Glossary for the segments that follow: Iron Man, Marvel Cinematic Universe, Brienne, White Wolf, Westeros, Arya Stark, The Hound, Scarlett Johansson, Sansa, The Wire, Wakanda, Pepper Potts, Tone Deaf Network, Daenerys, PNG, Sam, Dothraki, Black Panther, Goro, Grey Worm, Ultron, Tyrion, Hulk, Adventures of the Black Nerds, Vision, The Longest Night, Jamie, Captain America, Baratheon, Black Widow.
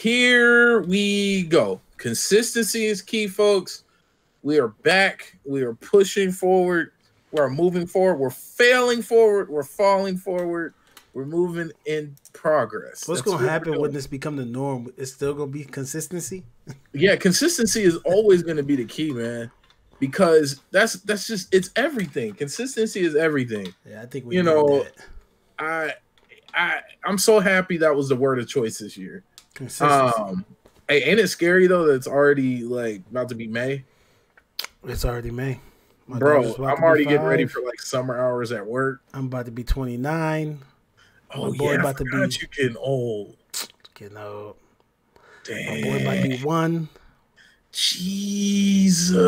Here we go. Consistency is key, folks. We are back. We are pushing forward. We're moving forward. We're failing forward. We're falling forward. We're moving in progress. What's going to happen when this becomes the norm? It's still going to be consistency? Yeah, consistency is always going to be the key, man. Because that's just, it's everything. Consistency is everything. Yeah, I think we know that. I'm so happy that was the word of choice this year. Consistency. Hey, ain't it scary though that it's already like about to be May? It's already May. Bro, I'm already getting ready for like summer hours at work. I'm about to be 29. Oh, my boy, yeah, about to be you getting old. Getting old. Damn. My boy about to be 1. Jesus.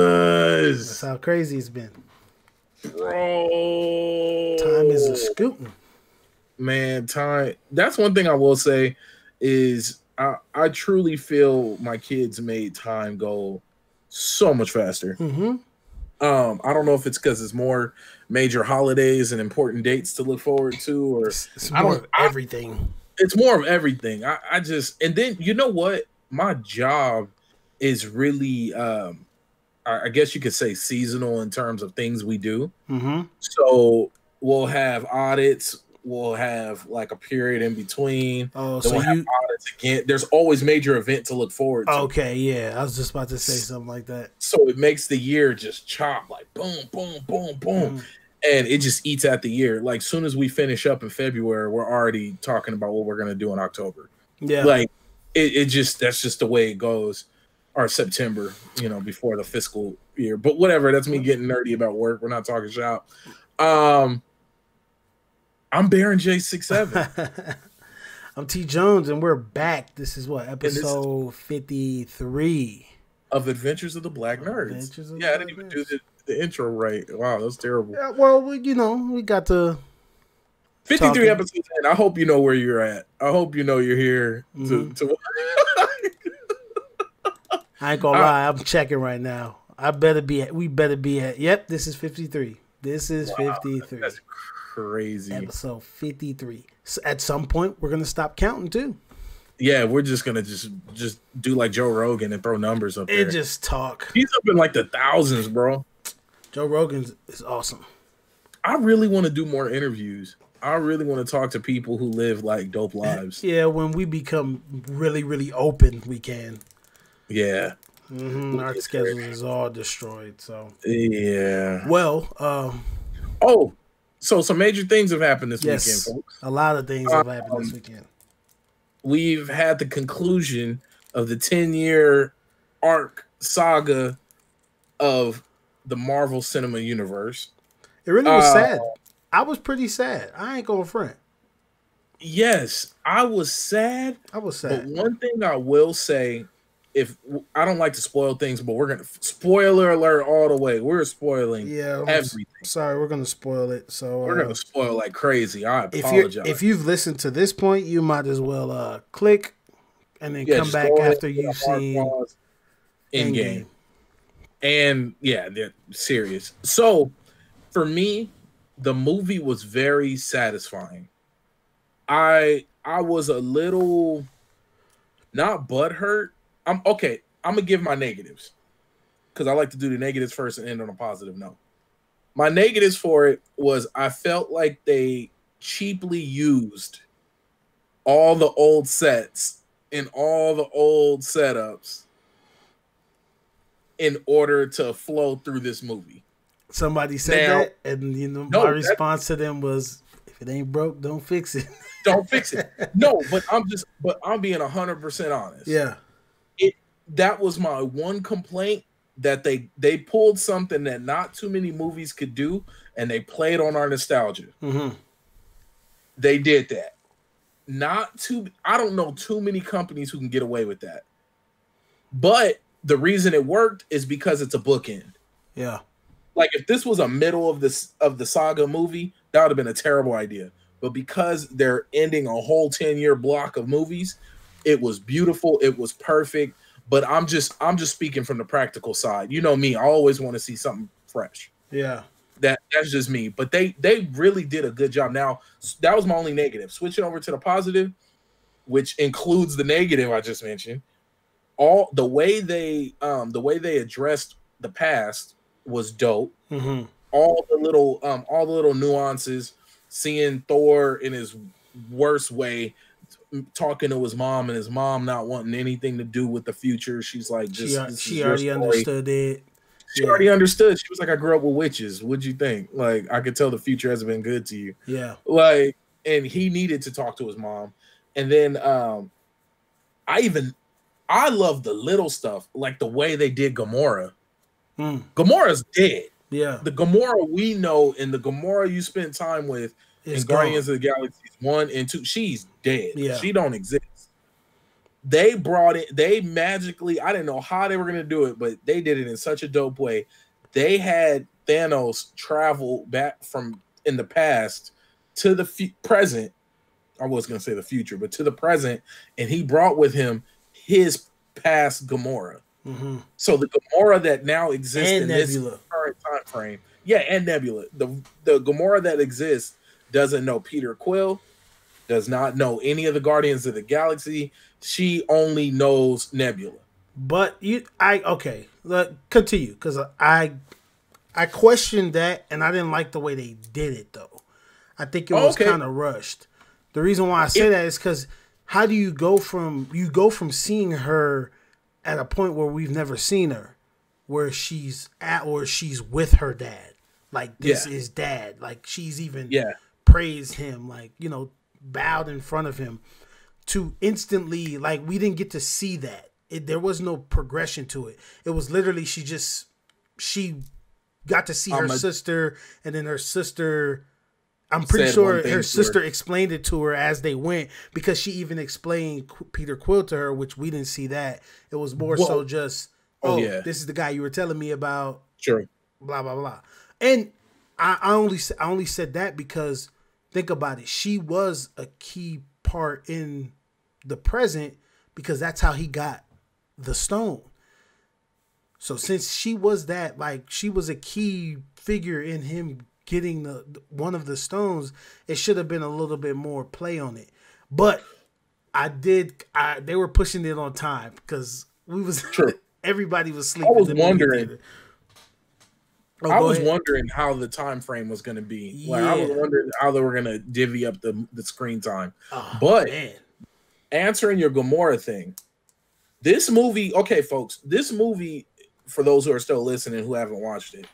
That's how crazy it's been. Bro. Time is a scooting. Man, time. That's one thing I will say is I truly feel my kids made time go so much faster. Mm-hmm. I don't know if it's because it's more major holidays and important dates to look forward to, or it's more of everything. I just, and then you know what? My job is really, I guess you could say seasonal in terms of things we do. Mm-hmm. So we'll have audits. We'll have like a period in between. Oh, so we'll have audits again. There's always major event to look forward to. Okay, yeah, I was just about to say something like that. So it makes the year just chop, like boom, boom, boom, boom, and it just eats at the year. Like soon as we finish up in February, we're already talking about what we're gonna do in October. Yeah, like it just that's just the way it goes. Or September, you know, before the fiscal year. But whatever, that's me getting nerdy about work. We're not talking shop. I'm Baron J67. I'm T Jones, and we're back. This is what, episode 53 of Adventures of the Black Nerds. Yeah, I didn't even do the intro right. Wow, that's terrible. Yeah, well, you know, we got to 53 episodes in. I hope you know where you're at. I hope you know you're here to I ain't gonna lie, I'm checking right now. We better be at. Yep, this is 53. This is 53. That's crazy. Episode 53. So at some point, we're gonna stop counting too. Yeah, we're just gonna just do like Joe Rogan and throw numbers up there. And just talk. He's up in like the thousands, bro. Joe Rogan is awesome. I really want to do more interviews. I really want to talk to people who live like dope lives. Yeah, when we become really, really open, we can. Yeah, our schedule is all destroyed. So yeah. Well, so some major things have happened this weekend, folks. A lot of things have happened this weekend. We've had the conclusion of the 10-year arc saga of the Marvel Cinematic Universe. It really was sad. I was pretty sad. I ain't gonna front. Yes, I was sad. I was sad. But one thing I will say. If I don't like to spoil things, but we're gonna spoiler alert all the way. We're spoiling everything. Sorry, we're gonna spoil it. So we're gonna spoil like crazy. I apologize. If you've listened to this point, you might as well click and then come back after you've seen Endgame. And yeah, they're serious. So for me, the movie was very satisfying. I was a little not butthurt. I'm gonna give my negatives because I like to do the negatives first and end on a positive note. My negatives for it was I felt like they cheaply used all the old sets and all the old setups in order to flow through this movie. Somebody said that, and you know, my response to them was, "If it ain't broke, don't fix it." Don't fix it. No, but I'm being 100% honest. Yeah. That was my one complaint, that they pulled something that not too many movies could do, and they played on our nostalgia. Mm-hmm. They did that. I don't know too many companies who can get away with that. But the reason it worked is because it's a bookend. Yeah. Like if this was a middle of the saga movie, that would have been a terrible idea. But because they're ending a whole 10-year block of movies, it was beautiful. It was perfect. But I'm just speaking from the practical side. You know me, I always want to see something fresh. Yeah. That's just me. But they really did a good job. Now, that was my only negative. Switching over to the positive, which includes the negative I just mentioned, all the way they addressed the past was dope. Mm-hmm. All the little nuances, seeing Thor in his worst way, talking to his mom, and his mom not wanting anything to do with the future. She's like, she already understood it. She already understood. She was like, I grew up with witches. What'd you think? Like, I could tell the future hasn't been good to you. Yeah. Like, and he needed to talk to his mom. And then I love the little stuff, like the way they did Gamora. Gamora's dead. Yeah. The Gamora we know and the Gamora you spent time with in Guardians of the Galaxy 1 and 2, she's dead. Yeah. She don't exist. They brought it, they magically, I didn't know how they were going to do it, but they did it in such a dope way. They had Thanos travel back from in the past to the present. I was going to say the future, but to the present. And he brought with him his past Gamora. Mm-hmm. So the Gamora that now exists and in this current time frame. Yeah, and Nebula. The Gamora that exists doesn't know Peter Quill, does not know any of the Guardians of the Galaxy. She only knows Nebula. But okay, look, continue, because I questioned that, and I didn't like the way they did it though. I think it was kind of rushed. The reason why I say that is because how do you go from seeing her at a point where we've never seen her, where she's at or she's with her dad, like this is dad, like she's even praised him, like you know bowed in front of him. To instantly, like, we didn't get to see that. There was no progression to it. It was literally she got to see her sister, and then her sister, I'm pretty sure her sister explained it to her as they went, because she even explained Peter Quill to her, which we didn't see that. It was more so just, this is the guy you were telling me about. Sure. Blah, blah, blah. And I only said that because, think about it, she was a key part in the present because that's how he got the stone. So since she was that, like she was a key figure in him getting one of the stones, it should have been a little bit more play on it. But they were pushing it on time because we was everybody was sleeping. I was wondering. I was wondering how the time frame was going to be. Like, I was wondering how they were going to divvy up the screen time. Oh, but answering your Gamora thing, this movie, okay, folks, this movie, for those who are still listening who haven't watched it,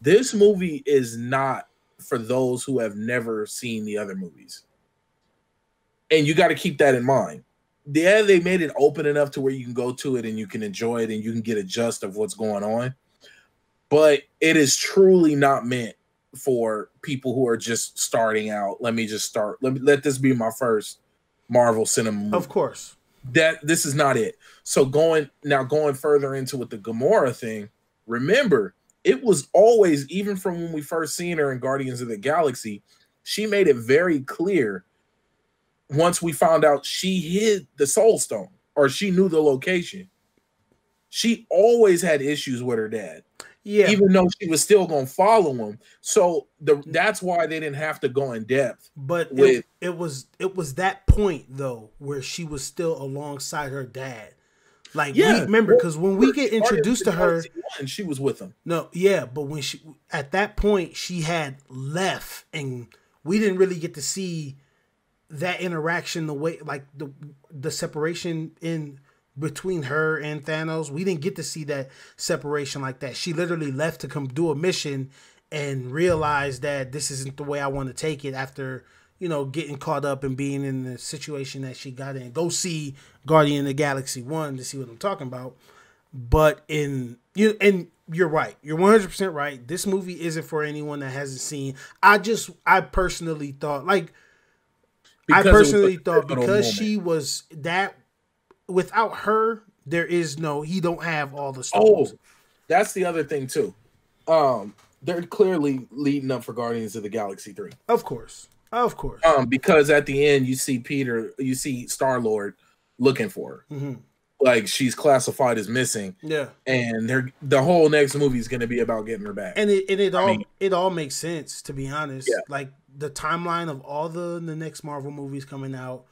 this movie is not for those who have never seen the other movies. And you got to keep that in mind. Yeah, they made it open enough to where you can go to it and you can enjoy it and you can get a gist of what's going on. But it is truly not meant for people who are just starting out. Let me just start. Let this be my first Marvel cinema movie. Of course. This is not it. So going further into with the Gamora thing, remember, it was always, even from when we first seen her in Guardians of the Galaxy, she made it very clear once we found out she hid the Soul Stone or she knew the location. She always had issues with her dad. Yeah, even though she was still gonna follow him, so that's why they didn't have to go in depth. But it was that point though where she was still alongside her dad. Like we remember, because when we get introduced to her, and she was with him. No, yeah, but when she at that point she had left, and we didn't really get to see that interaction the way like the separation in. Between her and Thanos, we didn't get to see that separation like that. She literally left to come do a mission and realized that this isn't the way I want to take it after, you know, getting caught up and being in the situation that she got in. Go see Guardian of the Galaxy 1 to see what I'm talking about. But you're right. You're 100% right. This movie isn't for anyone that hasn't seen. I personally thought because she was that. Without her, there is no. He don't have all the stones. Oh, that's the other thing too. They're clearly leading up for Guardians of the Galaxy 3. Of course, of course. Because at the end you see Star-Lord looking for her, like she's classified as missing. Yeah, and the whole next movie is going to be about getting her back. And it all makes sense, to be honest. Yeah. Like the timeline of all the next Marvel movies coming out.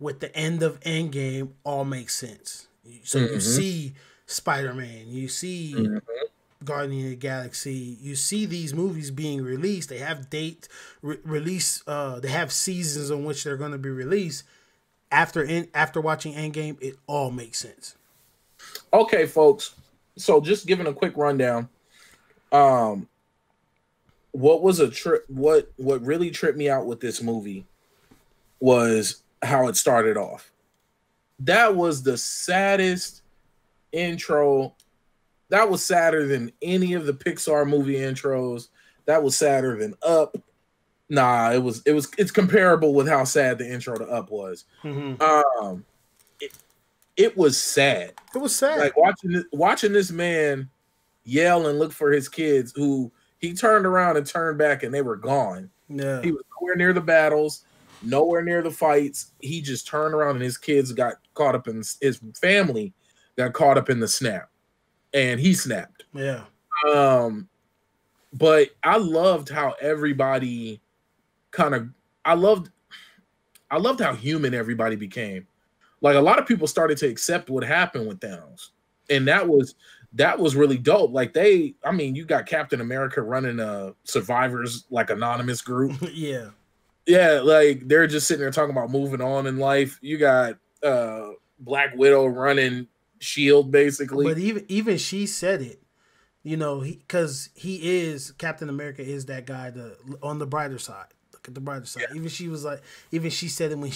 with the end of Endgame all makes sense. So you see Spider-Man, you see Guardians of the Galaxy, you see these movies being released. They have date release. They have seasons in which they're going to be released. After watching Endgame, it all makes sense. Okay, folks. So just giving a quick rundown. What was a trip? What really tripped me out with this movie was how it started off. That was the saddest intro. That was sadder than any of the Pixar movie intros. That was sadder than Up. Nah, it's comparable with how sad the intro to Up was. It was sad. It was sad. Like watching this man yell and look for his kids, who he turned around and turned back and they were gone. Yeah. He was nowhere near the battles, nowhere near the fights. He just turned around and his kids got caught up in his family got caught up in the snap. And he snapped. Yeah. But I loved how everybody kind of I loved how human everybody became. Like a lot of people started to accept what happened with Thanos. And that was really dope. Like you got Captain America running a survivors like anonymous group. Yeah. Yeah, like they're just sitting there talking about moving on in life. You got Black Widow running Shield basically, but even she said it, you know, because he is Captain America is that guy on the brighter side. Look at the brighter side. Yeah. Even she was like, even she said it when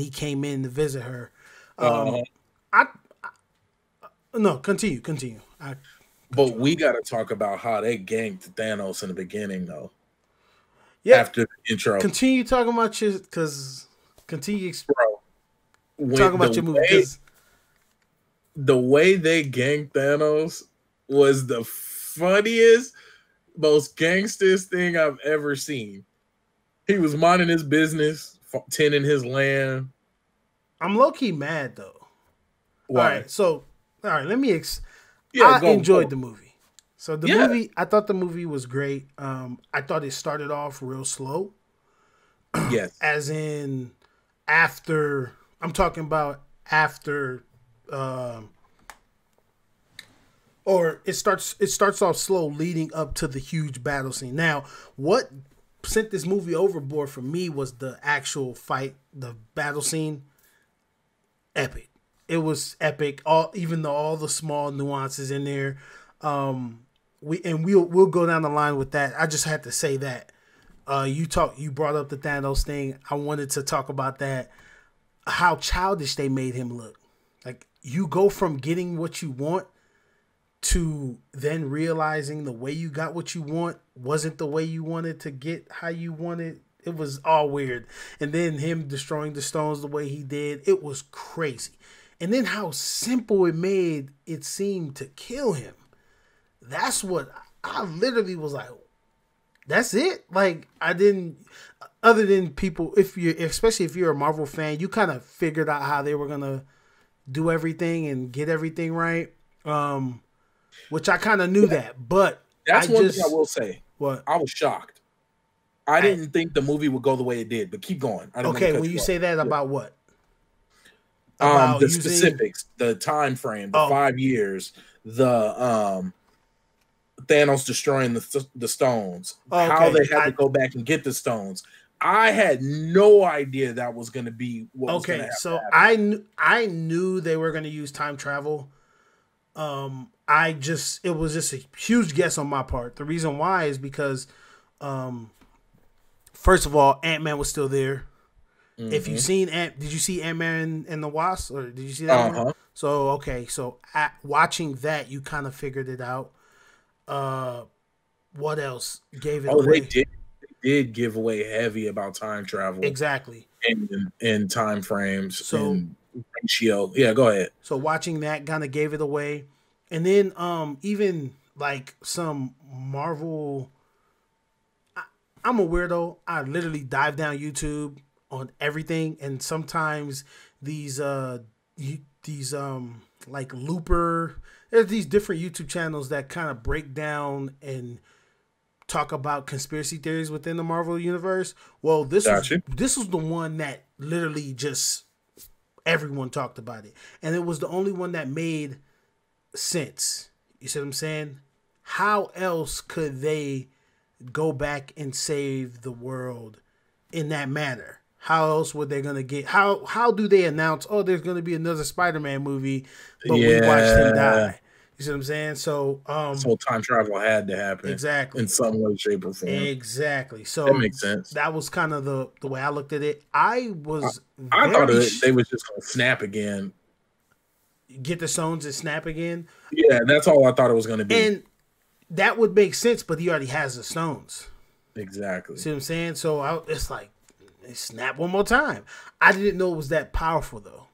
he came in to visit her. No, continue. But we got to talk about how they ganked Thanos in the beginning though. Yeah, after the intro, continue talking about your movie. The way they ganked Thanos was the funniest, most gangstest thing I've ever seen. He was minding his business, tending his land. I'm low-key mad, though. Why? All right, let me... I enjoyed the movie. So the movie, I thought the movie was great. I thought it started off real slow. Yes. As in, after... I'm talking about after... or it starts off slow leading up to the huge battle scene. Now, what sent this movie overboard for me was the actual fight, the battle scene. Epic. It was epic. Even though all the small nuances in there, we'll go down the line with that. I just had to say that. You brought up the Thanos thing. I wanted to talk about that. How childish they made him look. Like, you go from getting what you want to then realizing the way you got what you want wasn't the way you wanted to get how you wanted. It was all weird. And then him destroying the stones the way he did, it was crazy. And then how simple it made it seem to kill him. That's what I literally was like, that's it? Like, I didn't... Other than people, especially if you're a Marvel fan, you kind of figured out how they were going to do everything and get everything right, which I kind of knew that. But that's one thing I will say. What? I was shocked. I didn't think the movie would go the way it did. But keep going. Okay, when you say that about what? About the specifics, the time frame, the 5 years, the Thanos destroying the stones, how they had to go back and get the stones. I had no idea that was going to be what was going to happen. So I knew they were going to use time travel. It was just a huge guess on my part. The reason why is because, first of all, Ant-Man was still there. If you've seen did you see Ant-Man and the Wasp, or did you see that one? So, watching that, you kind of figured it out. What else gave it away? Did give away heavy about time travel, exactly, and time frames, so, and ratio. Yeah, go ahead. So watching that kind of gave it away, and then even like some Marvel. I'm a weirdo. I literally dive down YouTube on everything, and sometimes these like Looper. There's these different YouTube channels that kind of break down and talk about conspiracy theories within the Marvel universe. Well, this was the one that literally just everyone talked about it. And it was the only one that made sense. You see what I'm saying? How else could they go back and save the world in that manner? How else were they gonna get? How do they announce? Oh, there's gonna be another Spider-Man movie, but we watched him die. You see what I'm saying? So this whole time travel had to happen, exactly, in some way, shape, or form. Exactly. So that makes sense. That was kind of the way I looked at it. I thought they was just gonna snap again, get the stones and snap again. Yeah, that's all I thought it was gonna be. And that would make sense, but he already has the stones. Exactly. See what I'm saying? So it's like, snap one more time. I didn't know it was that powerful, though.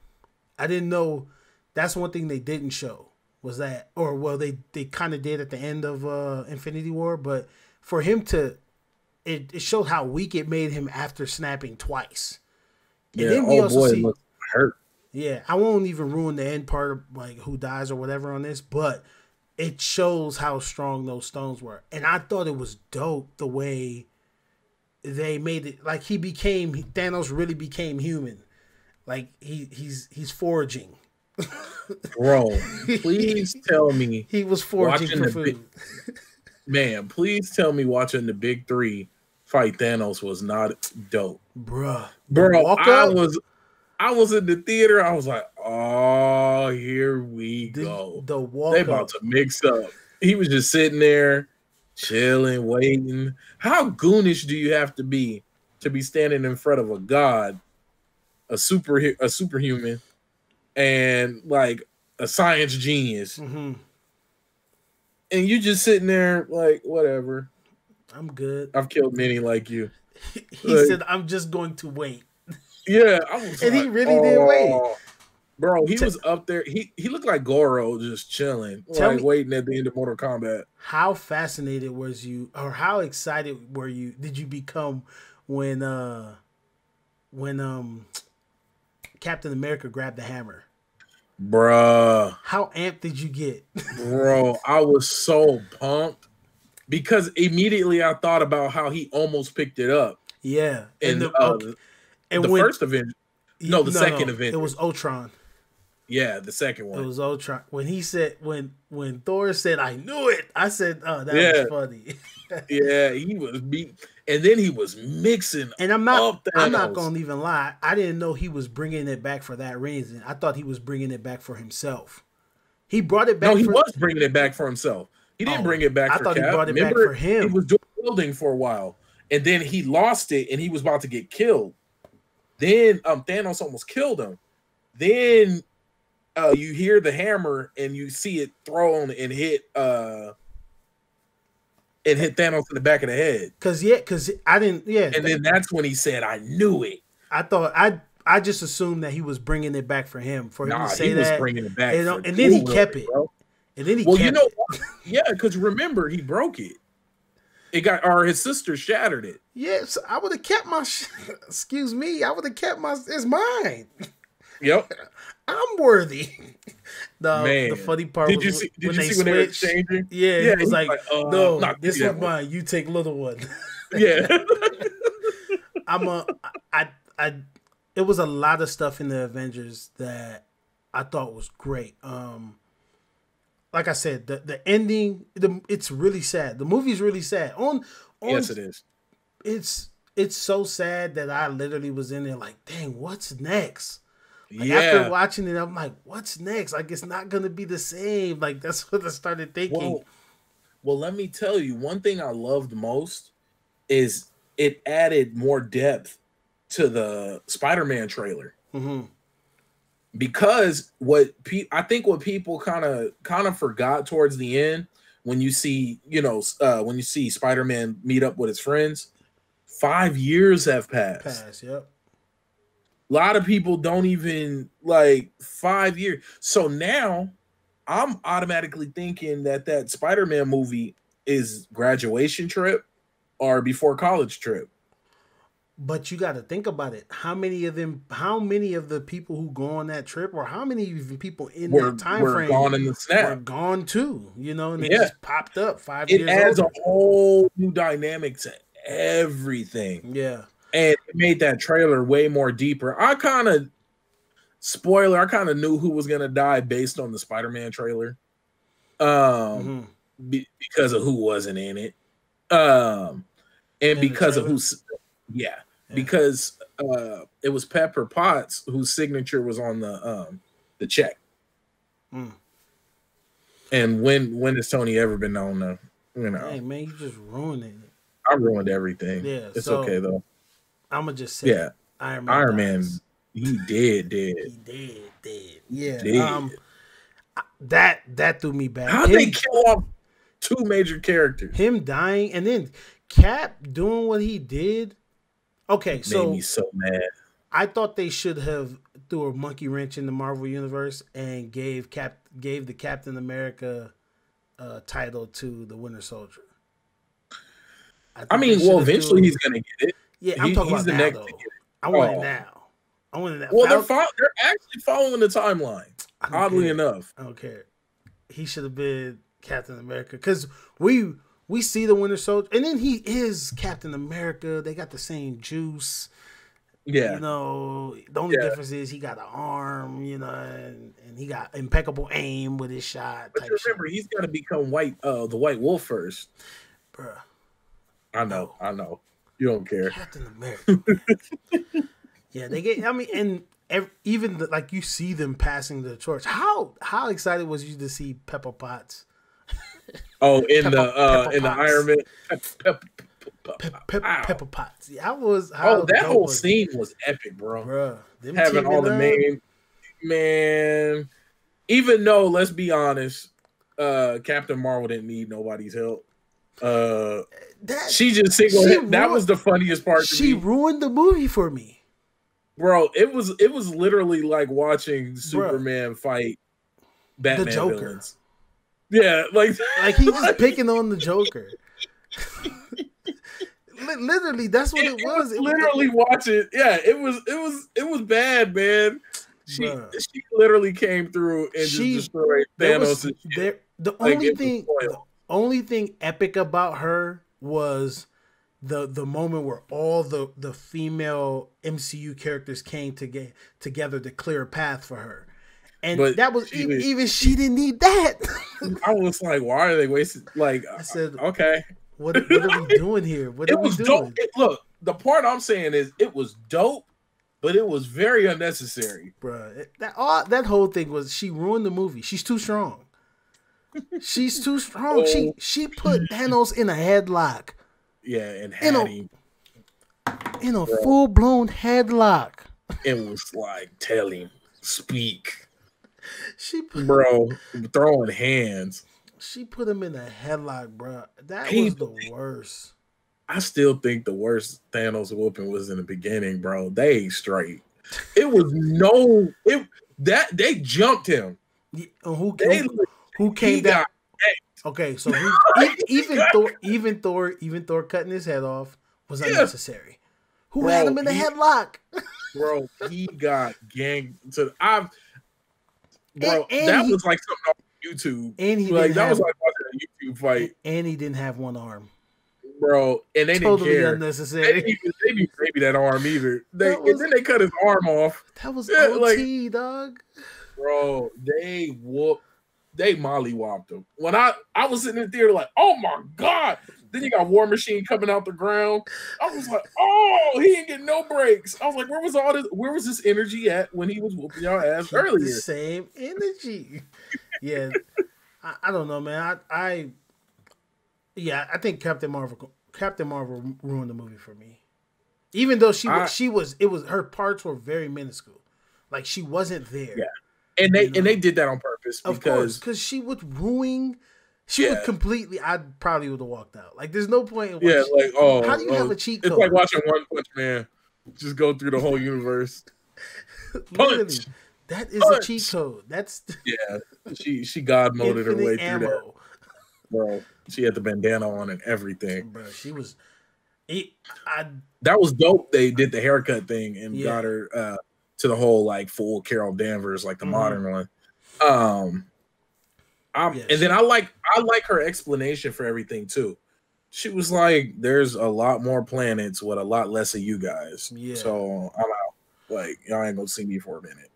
I didn't know. That's one thing they didn't show was that, or well, they kind of did at the end of Infinity War, but for him to, it showed how weak it made him after snapping twice. And yeah, then we also see, looked hurt. Yeah, I won't even ruin the end part of like who dies or whatever on this, but it shows how strong those stones were, and I thought it was dope the way they made it. Like Thanos really became human. Like he's foraging. Bro, please tell me he was foraging for food. Man, please tell me watching the big three fight Thanos was not dope. Bro, I was in the theater. I was like, oh, here we go. They about to mix up. He was just sitting there, chilling, waiting. How goonish do you have to be standing in front of a god, a superhuman, and like a science genius, and you just sitting there like, whatever, I'm good. I've killed many like you. He said, I'm just going to wait. Yeah, I was, and like, he really did wait. Bro, he was up there. He looked like Goro, just chilling, like waiting at the end of Mortal Kombat. How fascinated was you, or how excited were you? Did you become when Captain America grabbed the hammer? Bruh, how amped did you get? Bro, I was so pumped because immediately I thought about how he almost picked it up. Yeah, in the second event. It was Ultron. Yeah, the second one. It was Ultron. When he said, when Thor said, I knew it, I said, oh, that was funny. Yeah, he was beat. And then he was mixing up. And I'm not going to even lie. I didn't know he was bringing it back for that reason. I thought he was bringing it back for himself. He brought it back. No, he was bringing it back for himself. He didn't bring it back for Cap. I thought he brought it back for him. He was doing building for a while. And then he lost it, and he was about to get killed. Then Thanos almost killed him. Then... you hear the hammer and you see it thrown and hit Thanos in the back of the head. And then that's when he said, I knew it. I thought I just assumed that he was bringing it back for him. He was bringing it back. And then he kept it. And then he kept it. Well, you know what? Yeah, because remember, he broke it. His sister shattered it. Yes, I would have kept my excuse me, I would have kept my it's mine. Yep. I'm worthy. The funny part was when they were exchanging? Yeah, yeah, it was like, no, this one's mine. You take little one. Yeah. It was a lot of stuff in the Avengers that I thought was great. Like I said, the ending, it's really sad. The movie's really sad. Yes, it is. It's so sad that I literally was in there like, dang, what's next? Like, yeah. After watching it, I'm like, what's next? Like, it's not going to be the same. Like, that's what I started thinking. Well, let me tell you, one thing I loved most is it added more depth to the Spider-Man trailer. Because I think what people kind of forgot towards the end, when you see, when you see Spider-Man meet up with his friends, 5 years have passed. Yep. A lot of people don't even, like, 5 years. So now I'm automatically thinking that Spider-Man movie is graduation trip or before college trip. But you got to think about it. How many of the people who go on that trip, or how many even people in that time frame gone in the snap? Were gone too, and they just popped up 5 years later. It adds a whole new dynamic to everything. Yeah. And it made that trailer way more deeper. I kind of spoiler, I kind of knew who was gonna die based on the Spider-Man trailer, because of who wasn't in it, and because of who's because it was Pepper Potts whose signature was on the check. And when has Tony ever been known to, you know? Hey man, you just ruined it. I ruined everything. Yeah, it's so, okay though. I'm gonna just say, Iron Man, he dead. He dead. Yeah, dead. That threw me back. How'd they kill off two major characters? Him dying and then Cap doing what he did. Okay, it made me so mad. I thought they should have threw a monkey wrench in the Marvel Universe and gave the Captain America title to the Winter Soldier. I mean, well, eventually he's gonna get it. Yeah, I'm talking about now, though. I want it now. I want it now. Well, they're actually following the timeline. Oddly enough, I don't care. He should have been Captain America because we see the Winter Soldier, and then he is Captain America. They got the same juice. Yeah, you know, the only difference is he got an arm, you know, and he got impeccable aim with his shot. But remember, he's got to become the White Wolf first, bruh. I know, you don't care. Captain America. Yeah, they get. I mean, and even like you see them passing the torch. How excited was you to see Pepper Potts? Oh, in the Iron Man. Pepper Potts. Yeah, that whole scene was epic, bro. Having all the main man. Even though, let's be honest, Captain Marvel didn't need nobody's help. She just single. That was the funniest part. She ruined the movie for me, bro. It was literally like watching Superman fight Batman, the Joker. Villains. Yeah, like he was picking on the Joker. Literally, that's what it was. Literally watch it. Yeah, it was bad, man. She literally came through and just destroyed Thanos. The only thing epic about her was the moment where all the female MCU characters came together to clear a path for her. And but that was even she didn't need that. I was like, why are they wasting? Like, I said, okay. What are we doing here? What are we doing? Dope. Look, the part I'm saying is it was dope, but it was very unnecessary, bro. That whole thing was she ruined the movie. She's too strong. She's too strong. Oh. She put Thanos in a headlock. Yeah, and had him in a full blown headlock. It was like, tell him, speak. She put, bro, throwing hands. She put him in a headlock, bro. That was the worst. I still think the worst Thanos whooping was in the beginning, bro. They ain't straight. It was they jumped him. Yeah, who came down? Okay, so even Thor cutting his head off was unnecessary. Who had him in the headlock? Bro, he got ganked. That was like something off YouTube. And he was like watching a YouTube fight. And he didn't have one arm. Bro, and they didn't care. Unnecessary. They didn't baby that arm either. And then they cut his arm off. That was OT, dog. Bro, they mollywopped him. When I was sitting in the theater like, oh my God. Then you got War Machine coming out the ground. I was like, oh, he didn't get no breaks. I was like, where was this energy at when he was whooping y'all ass earlier? The same energy. Yeah. I don't know, man. I think Captain Marvel ruined the movie for me. Even though her parts were very minuscule. Like she wasn't there. Yeah. And they did that on purpose because she was ruining. She would completely. I probably would have walked out. Like, there's no point in watching. Yeah, like, oh, how do you have a cheat code? It's like watching One Punch Man just go through the whole universe. Punch. That is a cheat code. That's She god moded her way through that. Bro, she had the bandana on and everything. Bro, she was. That was dope. They did the haircut thing and got her to the whole like full Carol Danvers, like the modern one. I like her explanation for everything too. She was like, "There's a lot more planets with a lot less of you guys, so I'm out. Like y'all ain't gonna see me for a minute."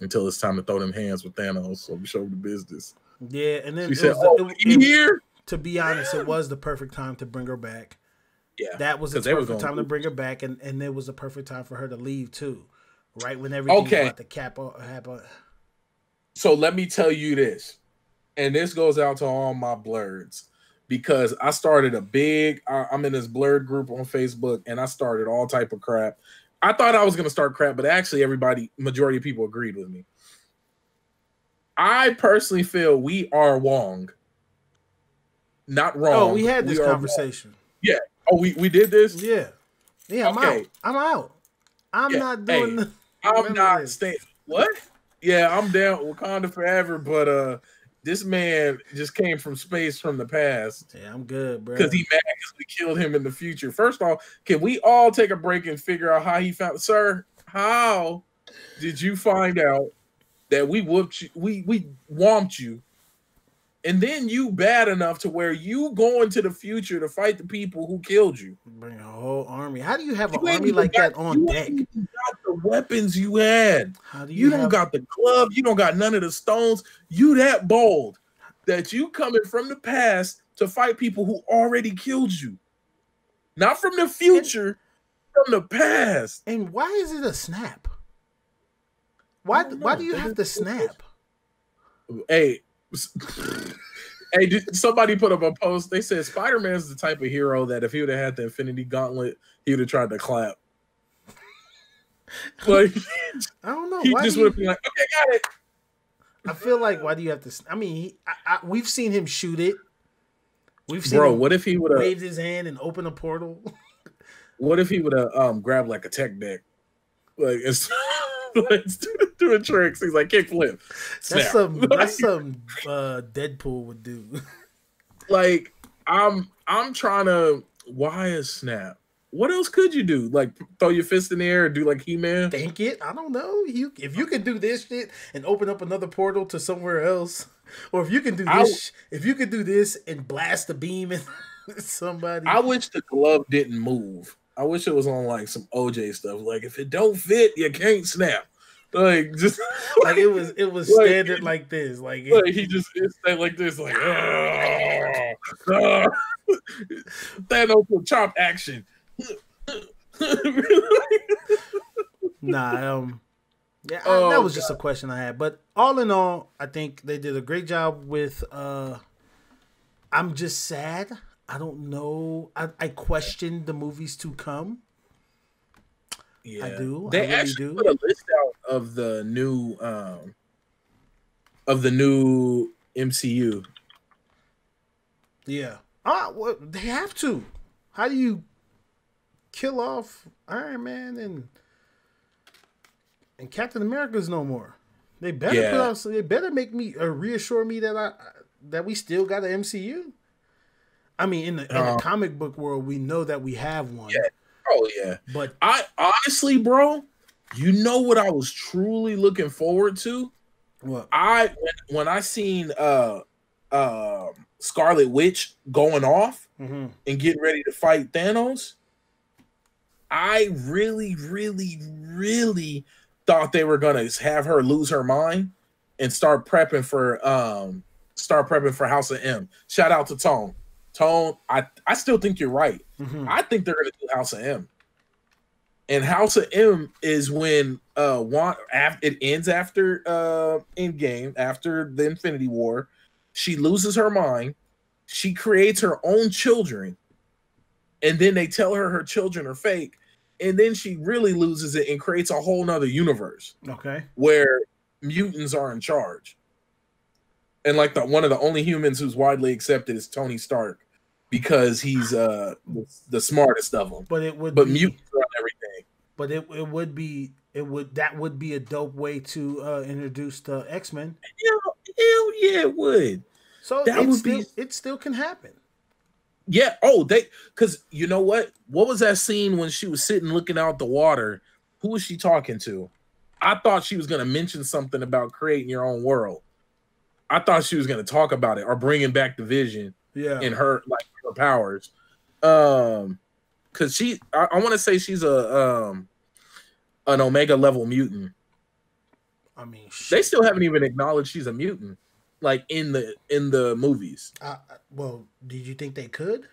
until it's time to throw them hands with Thanos. So we showed the business. Yeah, and then she said, "Oh, here." To be honest, it was the perfect time to bring her back. Yeah, that was the perfect time to bring her back, and it was the perfect time for her to leave too, right when everything about to happen. So let me tell you this, and this goes out to all my blurs, because I started a big, I'm in this blurred group on Facebook, and I started all type of crap. I thought I was going to start crap, but actually everybody, majority of people agreed with me. I personally feel we are wrong. Not wrong. Oh, we had this conversation. Wrong. Yeah. Oh, we did this? Yeah. Yeah, I'm out. I'm out. I'm not doing the... I'm not staying... What? Yeah, I'm down with Wakanda forever, but this man just came from space from the past. Yeah, I'm good, bro. Because he mad because we killed him in the future. First off, can we all take a break and figure out how he found... Sir, how did you find out that we whooped you, we whomped you, and then you bad enough to where you going to the future to fight the people who killed you? Bring a whole army. How do you have an army like that on deck? You got the weapons you had. How do you don't got the glove. You don't got none of the stones. You that bold that you coming from the past to fight people who already killed you. Not from the future, from the past. And why is it a snap? Why do you have to snap? Hey... Hey, did somebody put up a post? They said Spider-Man's the type of hero that if he would have had the Infinity Gauntlet, he would have tried to clap. Like, I don't know. He just would have been like, "Okay, got it." I feel like, why do you have to? I mean, we've seen him shoot it. We've seen. Bro, what if he would have waved his hand and opened a portal? What if he would have grabbed like a tech deck, like it's. Doing tricks. He's like kickflip. That's some Deadpool would do. Like I'm trying to. Why a snap? What else could you do? Like throw your fist in the air and do like He-Man? Think it? I don't know. You if you could do this shit and open up another portal to somewhere else, or if you can do this, if you could do this and blast a beam at somebody. I wish the glove didn't move. I wish it was on like some OJ stuff. Like if it don't fit, you can't snap. Like just like it was like, standard like this. Like he just standing like this. Like Thanos with chop action. Nah, yeah, that was just a question I had. But all in all, I think they did a great job with. I'm just sad. I don't know. I questioned the movies to come. Yeah, I do. They actually put a list out of the new MCU. Yeah. Well, they have to. How do you kill off Iron Man and Captain America's no more? They better put out. They better make me reassure me that we still got an MCU. I mean, in the comic book world, we know that we have one. Yeah. Oh, yeah. But I honestly, bro, you know what I was truly looking forward to? What? When I seen Scarlet Witch going off and getting ready to fight Thanos, I really, really, really thought they were going to have her lose her mind and start prepping for House of M. Shout out to Tone. I still think you're right. I think they're gonna do House of M, and House of M is when it ends after Endgame, after the Infinity War. She loses her mind. She creates her own children, and then they tell her children are fake, and then she really loses it and creates a whole nother universe. Okay, where mutants are in charge. And like one of the only humans who's widely accepted is Tony Stark, because he's the smartest of them. But mutants are on everything. But it would be a dope way to introduce the X-Men. Hell yeah, it would. So it still can happen. Yeah. Oh, because you know what? What was that scene when she was sitting looking out the water? Who was she talking to? I thought she was going to mention something about creating your own world. I thought she was going to talk about it or bringing back the Vision in her her powers. Cause I want to say she's an Omega level mutant. I mean, shit. They still haven't even acknowledged she's a mutant, like in the movies. Well, did you think they could?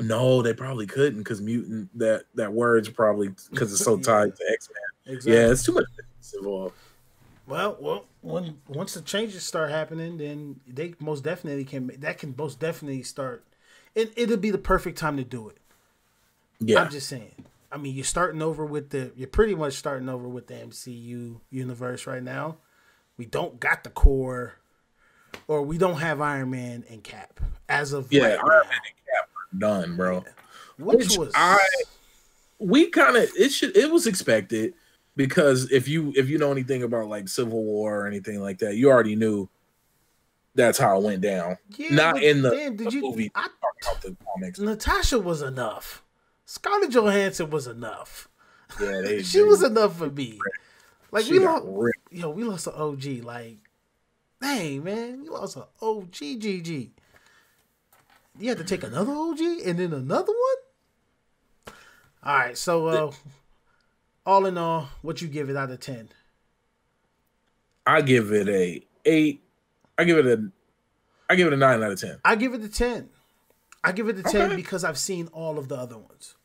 No, they probably couldn't because mutant that word's probably because it's so tied to X-Men. Exactly. Yeah, it's too much involved. Well, once the changes start happening, then they most definitely can start. It'll be the perfect time to do it. Yeah, I'm just saying. I mean, you're pretty much starting over with the MCU universe right now. We don't got the core, or we don't have Iron Man and Cap as of right now. Iron Man and Cap are done, bro. Yeah. It was expected because if you know anything about like Civil War or anything like that, you already knew that's how it went down. Yeah, not in the, damn, the movie. The comics. Natasha was enough. Scarlett Johansson was enough. Yeah, she was enough for me. Like we lost an OG. Like, dang man, we lost an OG. GG. You had to take another OG and then another one. All right, so all in all, what you give it out of 10? I give it a 8. I give it a 9 out of 10. I give it a 10. I give it a 10 because I've seen all of the other ones.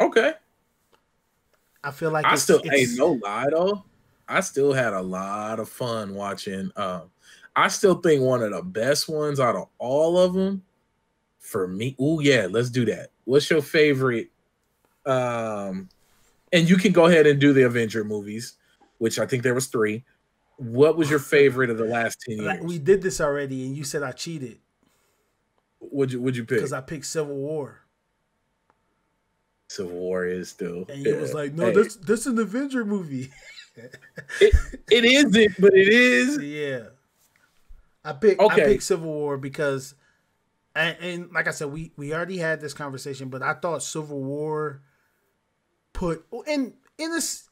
Okay. I feel like ain't no lie though. I still had a lot of fun watching. I still think one of the best ones out of all of them for me. Oh yeah, let's do that. What's your favorite? And you can go ahead and do the Avenger movies, which I think there was 3. What was your favorite of the last 10 years? Like, we did this already, and you said I cheated. Would you pick? Because I picked Civil War. Civil War is still. And you was like, no, this an Avenger movie. it isn't, but it is. Yeah. I picked Civil War because, and like I said, we already had this conversation, but I thought Civil War yes,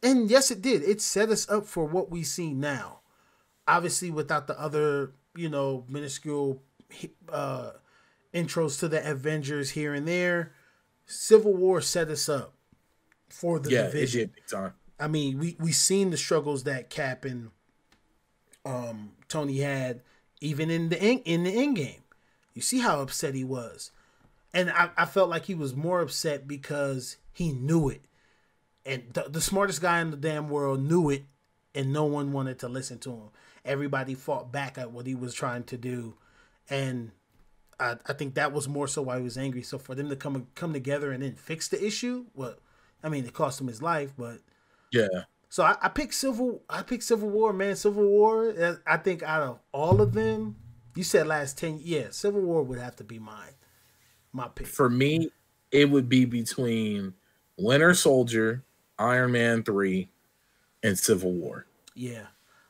it did. It set us up for what we see now. Obviously, without the other, minuscule intros to the Avengers here and there, Civil War set us up for the division. I mean, we seen the struggles that Cap and Tony had, even in the end game. You see how upset he was, and I felt like he was more upset because he knew it, and the smartest guy in the damn world knew it, and no one wanted to listen to him. Everybody fought back at what he was trying to do, and I think that was more so why he was angry. So for them to come together and then fix the issue, well, I mean, it cost him his life, but yeah. So I picked Civil War, man. Civil War, I think out of all of them, you said last 10, yeah, Civil War would have to be my pick. For me, it would be between Winter Soldier, Iron Man 3, and Civil War. Yeah.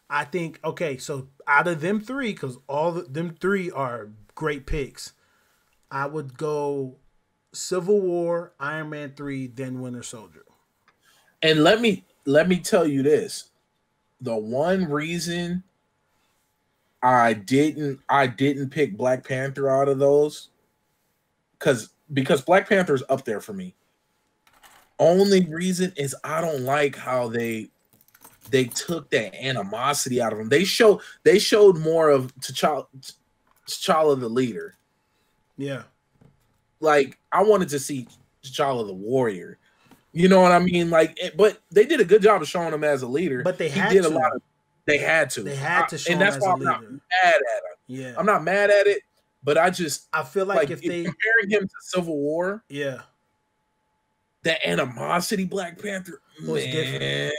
I think, okay, so out of them 3, because all them 3 are great picks, I would go Civil War, Iron Man 3, then Winter Soldier. And let me tell you this. The one reason I didn't pick Black Panther out of those, because Black Panther's up there for me. Only reason is I don't like how they took that animosity out of him. They showed more of T'Challa the leader. Yeah. Like, I wanted to see T'Challa the warrior. You know what I mean? Like, but they did a good job of showing him as a leader. But they had to show him as a leader. And that's why I'm not mad at him. Yeah. I'm not mad at it, but I feel like if they comparing him to Civil War. Yeah. That animosity Black Panther was different.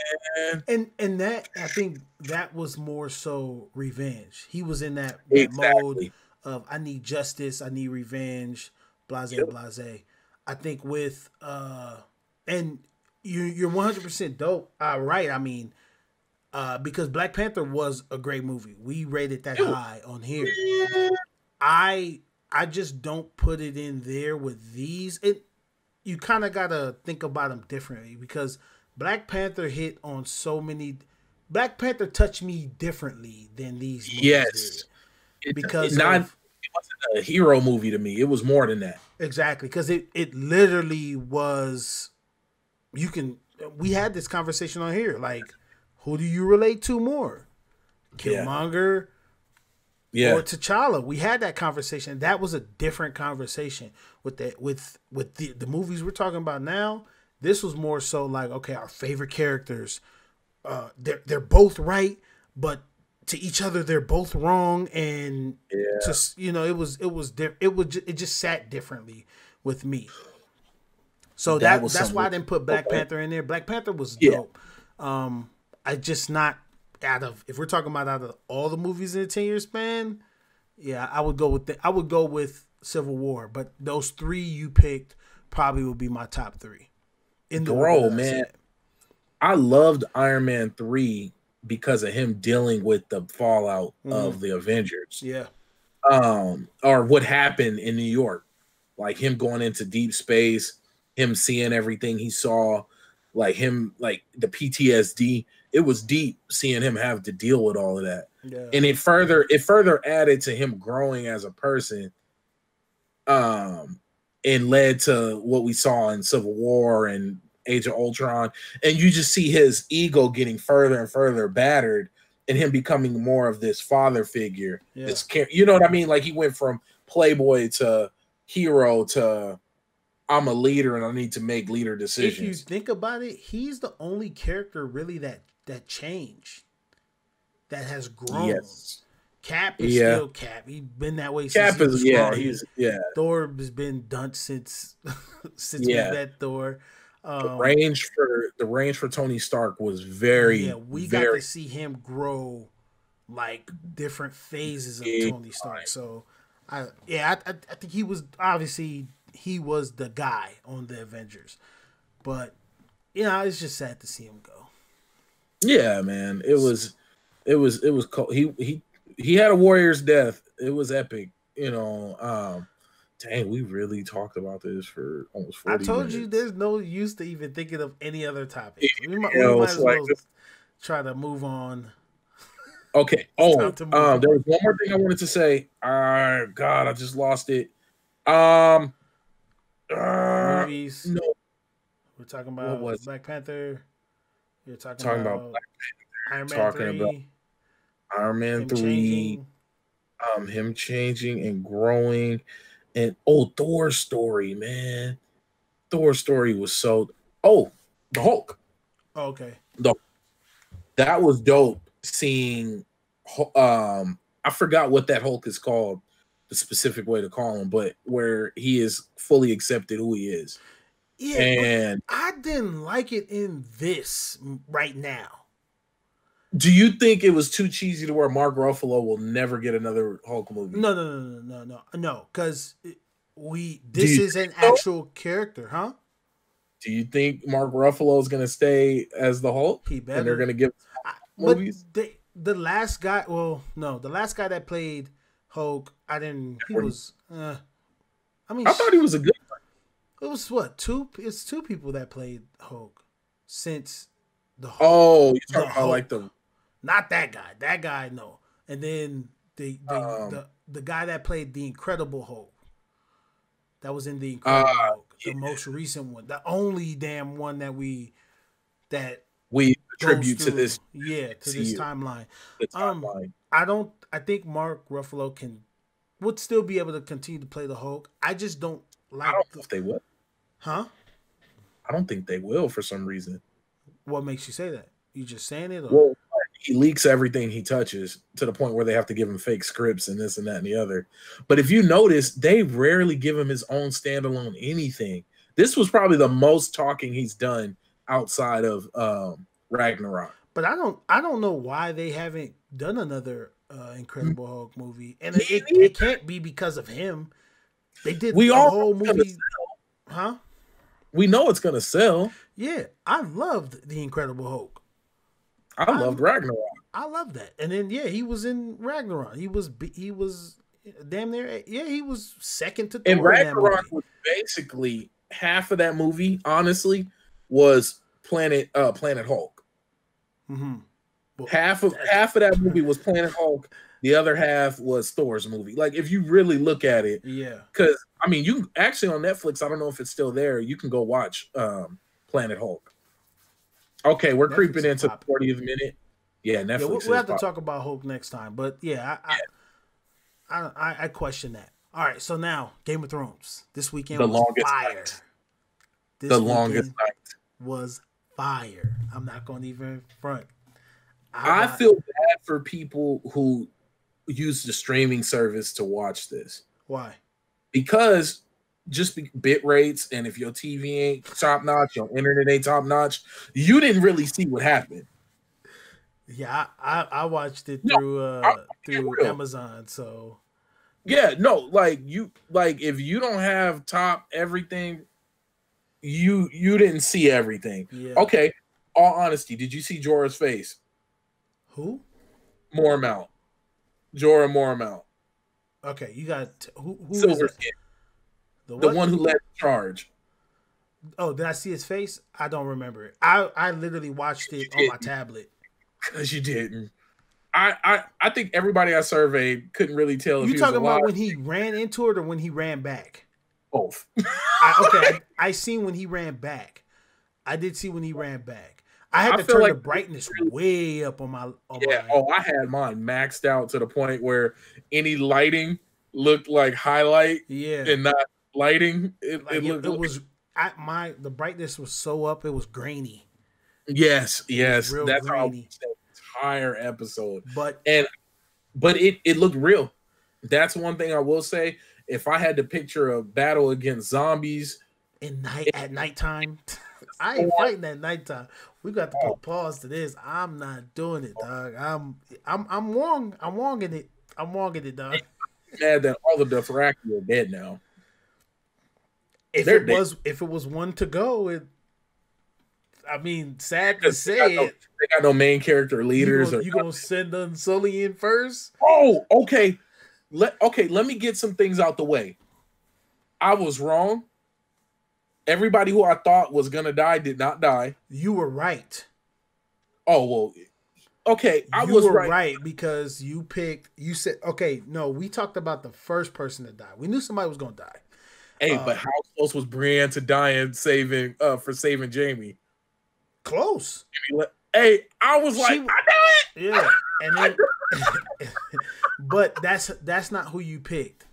And that, I think that was more so revenge. He was in that mode of, I need justice, I need revenge, blase, blase. I think with, and you're 100% dope. Right, I mean, because Black Panther was a great movie. We rated that high on here. Yeah. I just don't put it in there with these. You kind of got to think about them differently because Black Panther hit on so many. Black Panther touched me differently than these movies. Yes. It wasn't a hero movie to me. It was more than that. Exactly. Because it literally was. We had this conversation on here. Like, Who do you relate to more? Killmonger or T'Challa? We had that conversation. That was a different conversation with the, with the movies we're talking about now. This was more so like, okay, our favorite characters, they're both right, but to each other they're both wrong, and just, you know, it just sat differently with me. So that's why I didn't put Black Panther in there. Black Panther was dope. I just not out of, if we're talking about out of all the movies in a 10-year span, yeah, I would go with the, I would go with Civil War, but those three you picked probably would be my top three. In the world, man, I loved Iron Man 3 because of him dealing with the fallout of the Avengers, or what happened in New York, like him going into deep space, him seeing everything he saw, like him, like the PTSD. It was deep seeing him have to deal with all of that, and it further added to him growing as a person, and led to what we saw in Civil War and Age of Ultron. And you just see his ego getting further and further battered, and him becoming more of this father figure. This, you know what I mean? Like he went from playboy to hero to I'm a leader and I need to make leader decisions. If you think about it, he's the only character really that changed, that has grown. Cap is still Cap. He's been that way since Cap is, Thor has been done since we met Thor. The range for Tony Stark was very got to see him grow, like different phases of Tony Stark. So I think he was obviously the guy on the Avengers, but you know, it's just sad to see him go. Yeah, man, it was cold. He had a warrior's death. It was epic, you know. Dang, we really talked about this for almost 40 minutes. I told you there's no use to even thinking of any other topic. We might as well try to move on. Okay. There was one more thing I wanted to say. God, I just lost it. Movies. No. We're talking about Black Panther. You're talking about Black Panther. Iron Man 3. Him changing and growing. And Thor's story, man. Thor's story was so the Hulk. Okay. That was dope seeing I forgot what that Hulk is called, the specific way to call him, but where he is fully accepted who he is. Yeah, and I didn't like it in this right now. Do you think it was too cheesy to where Mark Ruffalo will never get another Hulk movie? No. Because this is an actual character, huh? Do you think Mark Ruffalo is going to stay as the Hulk? He better. And they're going to give movies. But the last guy, the last guy that played Hulk, He was. I thought he was a good guy. It was It's two people that played Hulk since the Hulk. Oh, you're talking about like the. Not that guy. That guy, no. And then the guy that played the Incredible Hulk, that was in the Incredible Hulk, the most recent one, the only damn one that we attribute to this, to this timeline. I think Mark Ruffalo would still be able to continue to play the Hulk. I just don't like. I don't know if they will. Huh? I don't think they will for some reason. What makes you say that? You just saying it? Or? Well, he leaks everything he touches to the point where they have to give him fake scripts and this and that and the other. But if you notice, they rarely give him his own standalone anything. This was probably the most talking he's done outside of Ragnarok. But I don't know why they haven't done another Incredible Hulk movie, and it can't be because of him. They did the whole movie, huh? We know it's gonna sell. Yeah, I loved the Incredible Hulk. I loved Ragnarok. I love that. And then he was in Ragnarok. He was damn near he was second to Thor. And Ragnarok was basically half of that movie. Honestly, was Planet Hulk. Well, half of that movie was Planet Hulk. The other half was Thor's movie. Like, if you really look at it, because I mean, you actually on Netflix, I don't know if it's still there. You can go watch Planet Hulk. Okay, we're Netflix creeping into the 40th minute. Yeah, Netflix. Yeah, we'll have to talk about Hulk next time. But yeah, I question that. All right, so now Game of Thrones this weekend. The was longest fire. Night. This the longest night was fire. I'm not going to even front. I feel bad for people who use the streaming service to watch this. Why? Because just bit rates, and if your TV ain't top notch, your internet ain't top notch, you didn't really see what happened. Yeah, I watched it through Amazon. So yeah, no, like if you don't have top everything, you didn't see everything. Yeah. Okay, all honesty, did you see Jorah's face? Who? Mormont. Jorah Mormont. Okay, you got who Silverskin. The one who led the charge. Oh, did I see his face? I don't remember it. I literally watched it on my tablet. Because you didn't. I think everybody I surveyed couldn't really tell if he was alive. You talking about when he ran into it or when he ran back? Both. I seen when he ran back. I did see when he ran back. I had to turn the brightness way up on my. Yeah. Oh, I had mine maxed out to the point where any lighting looked like highlight. Yeah. And not lighting. The brightness was so up it was grainy. Yes. That's how the entire episode. But it looked real. That's one thing I will say. If I had to picture a battle against zombies at nighttime. I ain't fighting at nighttime. We got to put pause to this. I'm not doing it, dog. I'm wrong. I'm wrong in it. I'm wrong in it, dog. I'm mad that all the Dothraki are dead now. If it was one to go, sad to say they got no main character leaders. You gonna send Unsullied in first? Oh, okay. Let me get some things out the way. I was wrong. Everybody who I thought was gonna die did not die. You were right. Oh well, okay. You were right because you picked. You said okay. No, we talked about the first person to die. We knew somebody was gonna die. Hey, but how close was Brienne to dying, saving Jamie? Close. Hey, I was like, I knew it. Yeah, and then, but that's not who you picked.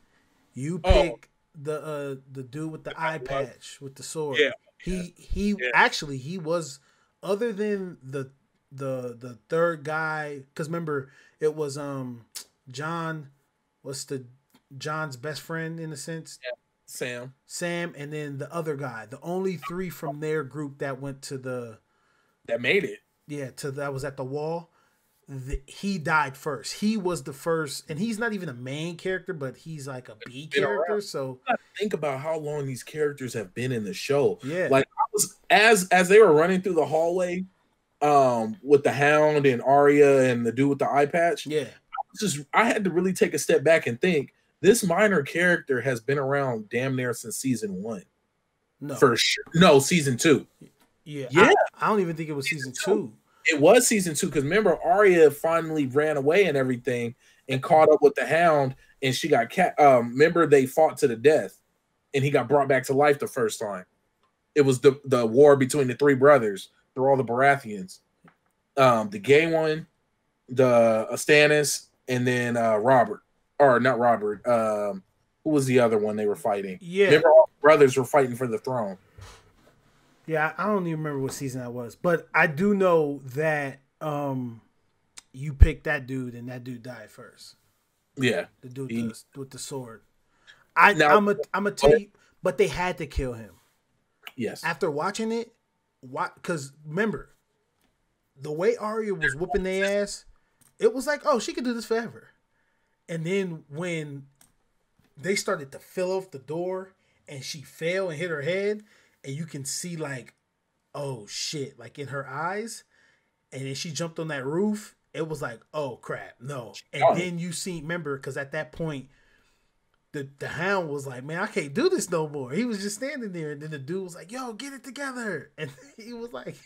You picked. The dude with the eye patch with the sword. Yeah. He was, other than the third guy, because remember it was John, John's best friend in a sense. Yeah. Sam, and then the other guy. The only three from their group that went to that made it. Yeah, that was at the wall. He died first. He was the first, and he's not even a main character, but he's like a B character. Around. So think about how long these characters have been in the show. Yeah, like I was as they were running through the hallway, with the Hound and Arya and the dude with the eye patch. Yeah, I had to really take a step back and think. This minor character has been around damn near since season one. No, for sure. No, season two. Yeah. I don't even think it was season two. It was season two because remember Arya finally ran away and everything and caught up with the Hound and she got remember they fought to the death and he got brought back to life the first time. It was the war between the three brothers. They're all the Baratheons, the gay one, the Stannis, and then Robert or not Robert. Who was the other one they were fighting? Yeah, remember all the brothers were fighting for the throne. Yeah, I don't even remember what season that was, but I do know that you picked that dude, and that dude died first. Yeah, the dude with the sword. I'm a tape, but they had to kill him. Yes. After watching it, why? Because remember, the way Arya was whooping their ass, it was like, oh, she could do this forever. And then when they started to fill off the door, and she fell and hit her head. And you can see like, oh shit, like in her eyes. And then she jumped on that roof. It was like, oh crap, no. And then you see, remember, because at that point, the Hound was like, man, I can't do this no more. He was just standing there. And then the dude was like, yo, get it together. And he was like,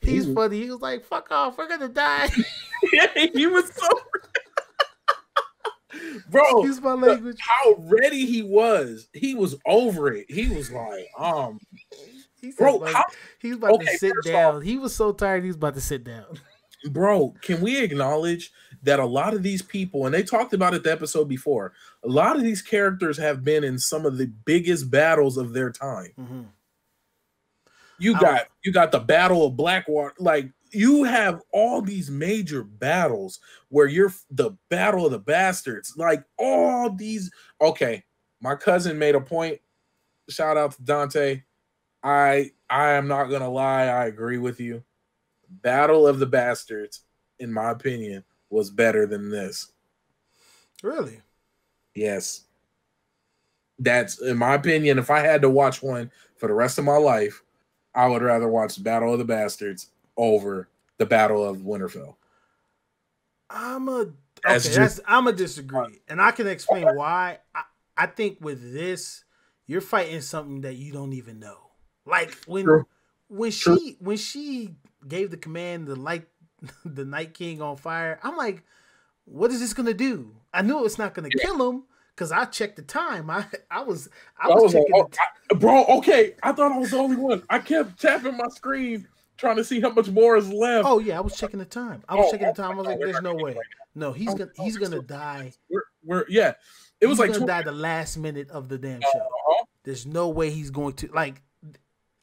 he's funny. He was like, fuck off, we're going to die. Yeah, he was so... Bro, excuse my language. How ready he was over it. He was like, He was about to sit down. He was so tired, he was about to sit down. Bro, can we acknowledge that a lot of these people, and they talked about it the episode before, a lot of these characters have been in some of the biggest battles of their time. Mm-hmm. You got the Battle of Blackwater. Like, you have all these major battles where you're the Battle of the Bastards. Like, all these. Okay, my cousin made a point. Shout out to Dante. I am not going to lie. I agree with you. Battle of the Bastards, in my opinion, was better than this. Really? Yes. That's, in my opinion, if I had to watch one for the rest of my life, I would rather watch Battle of the Bastards over the Battle of Winterfell. I'm a disagree, and I can explain why. I think with this, you're fighting something that you don't even know. Like when she gave the command to light the Night King on fire, I'm like, what is this gonna do? I knew it's not gonna kill him because I checked the time. I was checking. Bro, okay, I thought I was the only one. I kept tapping my screen trying to see how much more is left. Oh yeah, I was checking the time. I was like, there's no way. No, he's gonna die. It was like die the last minute of the damn show. There's no way he's going to, like,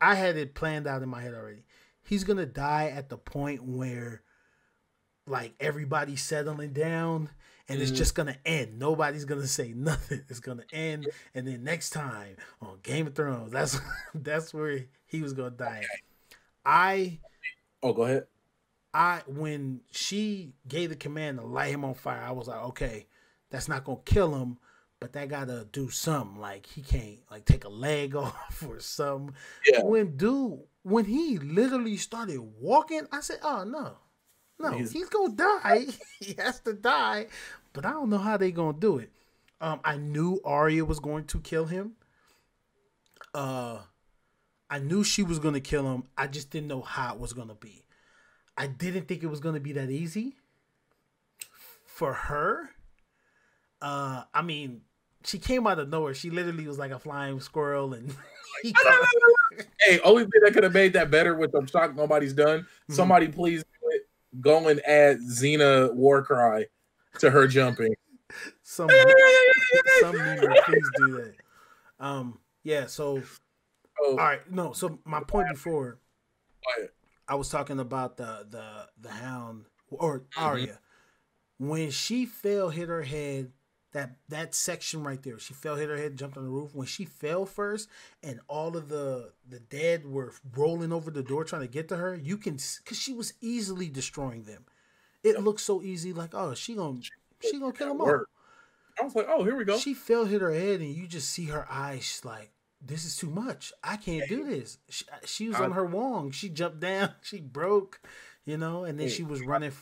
I had it planned out in my head already. He's gonna die at the point where, like, everybody's settling down and it's just gonna end. Nobody's gonna say nothing. It's gonna end, and then next time on Game of Thrones, that's where he was gonna die. Go ahead. When she gave the command to light him on fire, I was like, okay, that's not gonna kill him, but that gotta do something. Like, he can't, like, take a leg off or something. Yeah. When he literally started walking, I said, oh no. No, he's gonna die. He has to die. But I don't know how they gonna do it. I knew Arya was going to kill him. I knew she was gonna kill him. I just didn't know how it was gonna be. I didn't think it was gonna be that easy for her. I mean, she came out of nowhere. She literally was like a flying squirrel, and hey, only thing that could have made that better, which I'm shocked nobody's done. Mm-hmm. Somebody please do it. Go and add Xena Warcry to her jumping. Some people, please do that. Yeah. So, all right. No. So my point before, I was talking about the Hound or Arya. Mm-hmm. When she fell, hit her head. That section right there, she fell, hit her head, jumped on the roof. When she fell first, and all of the dead were rolling over the door trying to get to her, you can, because she was easily destroying them. It looked so easy, like, oh, she gonna kill them all. I was like, oh, here we go. She fell, hit her head, and you just see her eyes. She's like, this is too much. I can't do this. She was on her wong. She jumped down. She broke, you know, and then she was running.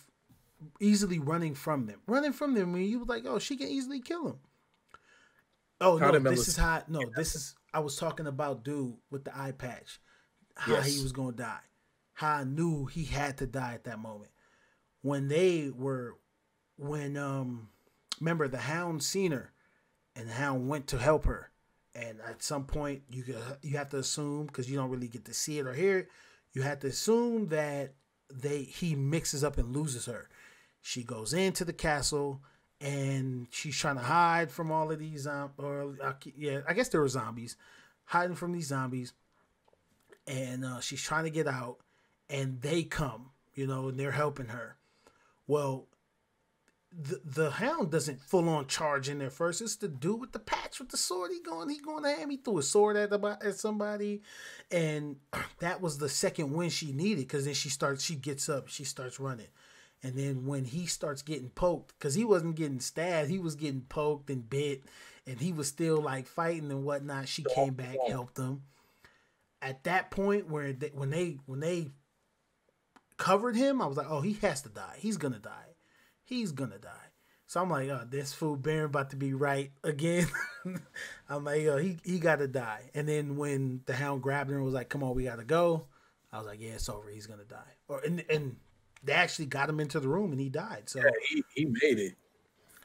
Easily running from them when you were like, oh, she can easily kill him. Oh no, this is I was talking about dude with the eye patch, how he was gonna die, how I knew he had to die at that moment. Remember the Hound seen her, and the Hound went to help her, and at some point you have to assume, because you don't really get to see it or hear it, you have to assume that he mixes up and loses her. She goes into the castle, and she's trying to hide from all of these I guess there were zombies, hiding from these zombies, and she's trying to get out, and they come, you know, and they're helping her. Well, the Hound doesn't full on charge in there first. It's the dude with the patch with the sword. He going to him. He threw a sword at somebody, and that was the second win she needed, because then she gets up, she starts running. And then when he starts getting poked, because he wasn't getting stabbed, he was getting poked and bit, and he was still like fighting and whatnot. She came back, helped them. At that point where when they covered him, I was like, oh, he has to die. He's gonna die. He's gonna die. So I'm like, oh, this fool Baron about to be right again. I'm like, yo, he gotta die. And then when the Hound grabbed her and was like, come on, we gotta go, I was like, yeah, it's over. He's gonna die. And they actually got him into the room, and he died. So yeah, he made it.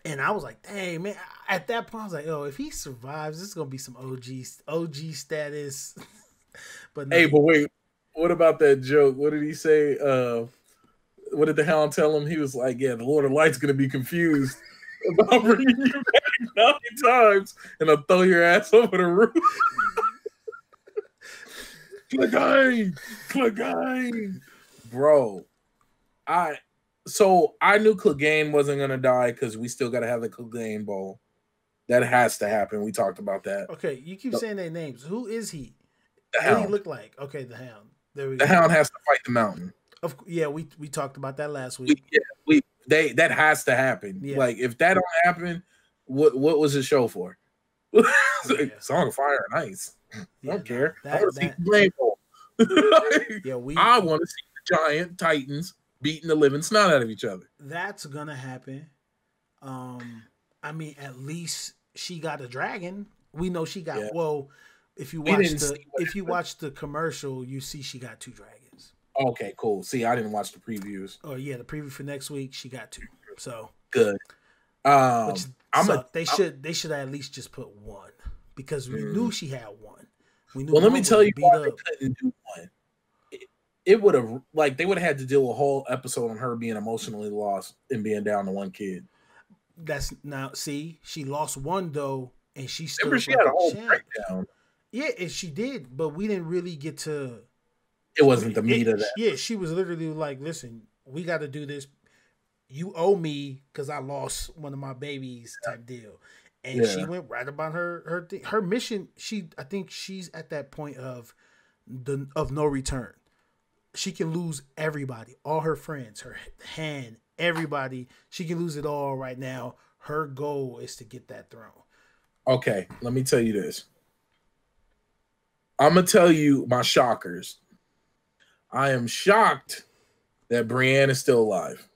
And I was like, dang, man. At that point, I was like, oh, if he survives, this is gonna be some OG status But no. Hey, but wait, what about that joke? What did he say? What did the Hound tell him? He was like, yeah, the Lord of Light's going to be confused about bringing you back 9 times, and I'll throw your ass over the roof. Clegane. Bro, I knew Clegane wasn't going to die because we still got to have the Clegane Bowl. That has to happen. We talked about that. Okay, you keep saying their names. Who is he? What do he look like? Okay, the Hound. There we go. The Hound has to fight the Mountain. Yeah, we talked about that last week. That has to happen. Yeah. Like, if that don't happen, what was the show for? Song of Fire and Ice. Yeah, I don't care. I want to see the I want to see the giant titans beating the living snot out of each other. That's gonna happen. I mean, at least she got a dragon. We know she got. Yeah. Well, if you watch the commercial, you see she got 2 dragons. Okay, cool. See, I didn't watch the previews. Oh yeah, the preview for next week, she got 2. So good. They should at least just put 1. Because we knew she had 1. We knew. Well, let me tell you why they couldn't do 1. It would have, like, they would have had to deal a whole episode on her being emotionally lost and being down to 1 kid. That's now. See, she lost 1 though, and she still. Remember, she had a whole breakdown. Yeah, and she did, but we didn't really get to. It wasn't the meat of that. Yeah, she was literally like, "Listen, we got to do this. You owe me because I lost one of my babies." Type deal. And she went right about her mission. I think she's at that point of no return. She can lose everybody, all her friends, her hand, everybody. She can lose it all right now. Her goal is to get that throne. Okay, let me tell you this. I'm gonna tell you my shockers. I am shocked that Brienne is still alive.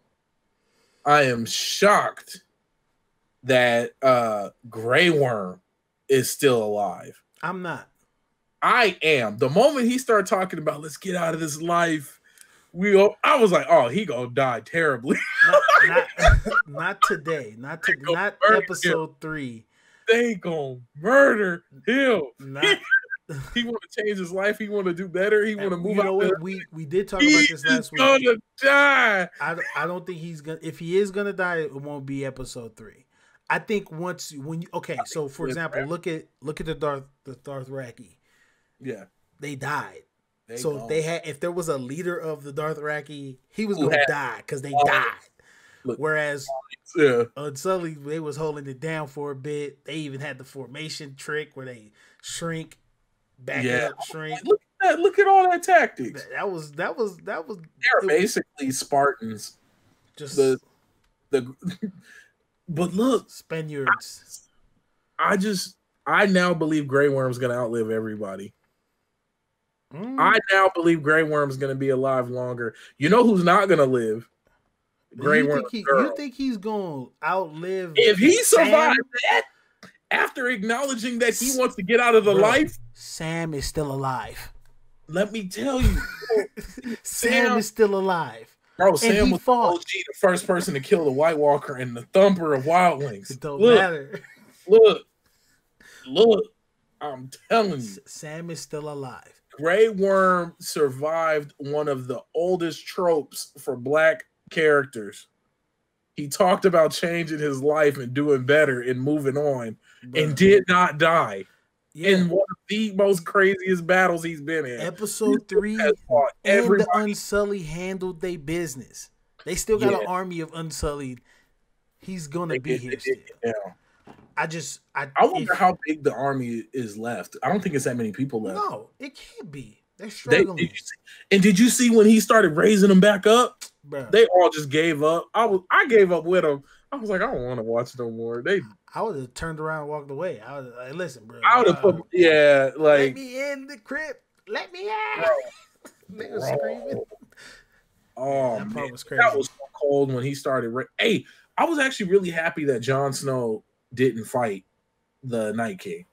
I am shocked that Grey Worm is still alive. I'm not. I am. The moment he started talking about let's get out of this life, I was like, oh, he gonna die terribly. Not today. Not episode 3. They gonna murder him. He want to change his life. He want to do better. He want to move out. We did talk about this last week. He's gonna die. I don't think he's gonna. If he is gonna die, it won't be episode 3. I think so for example, look at the Dothraki. Yeah, they died. So if there was a leader of the Dothraki, he was gonna die because they died. Whereas Unsullied, they was holding it down for a bit. They even had the formation trick where they shrink. Back up, shrink. Look at that! Look at all that tactics. That was. They're basically Spartans. Just but look, Spaniards. I now believe Grey Worm's gonna outlive everybody. I now believe Grey Worm's gonna be alive longer. You know who's not gonna live? Grey Worm. You think he's gonna outlive? If he survived that. After acknowledging that he wants to get out of the life, Sam is still alive. Let me tell you, Sam is still alive. Bro, Sam was OG, the first person to kill the White Walker and the thumper of wildlings. It don't matter. Look! I'm telling you, Sam is still alive. Grey Worm survived one of the oldest tropes for black characters. He talked about changing his life and doing better and moving on, and did not die in one of the most craziest battles he's been in. Episode 3, and the Unsullied handled their business. They still got an army of Unsullied. He's gonna be here still. Yeah. I wonder how big the army is left. I don't think it's that many people left. No, it can't be. They're struggling. Did you see when he started raising them back up? Bruh. They all just gave up. I gave up with them. I was like, I don't want to watch no more. I would have turned around and walked away. I was like, listen, bro. I would have let me in the crypt. Let me out. They were screaming. Oh, that part was crazy. That was so cold when he started. Hey, I was actually really happy that Jon Snow didn't fight the Night King.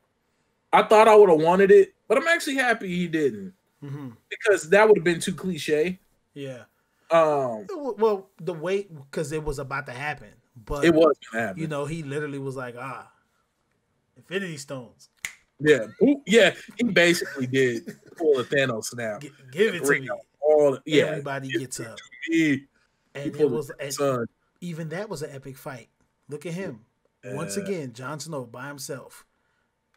I thought I would have wanted it, but I'm actually happy he didn't. Mm-hmm. Because that would have been too cliche. Yeah. Well, the wait because it was about to happen, but it was gonna happen. You know, he literally was like, Infinity Stones, Yeah, yeah, he basically did pull a Thanos snap. Give it to me. All, yeah, everybody gets up. And it was even that was an epic fight. Look at him once again, Jon Snow by himself.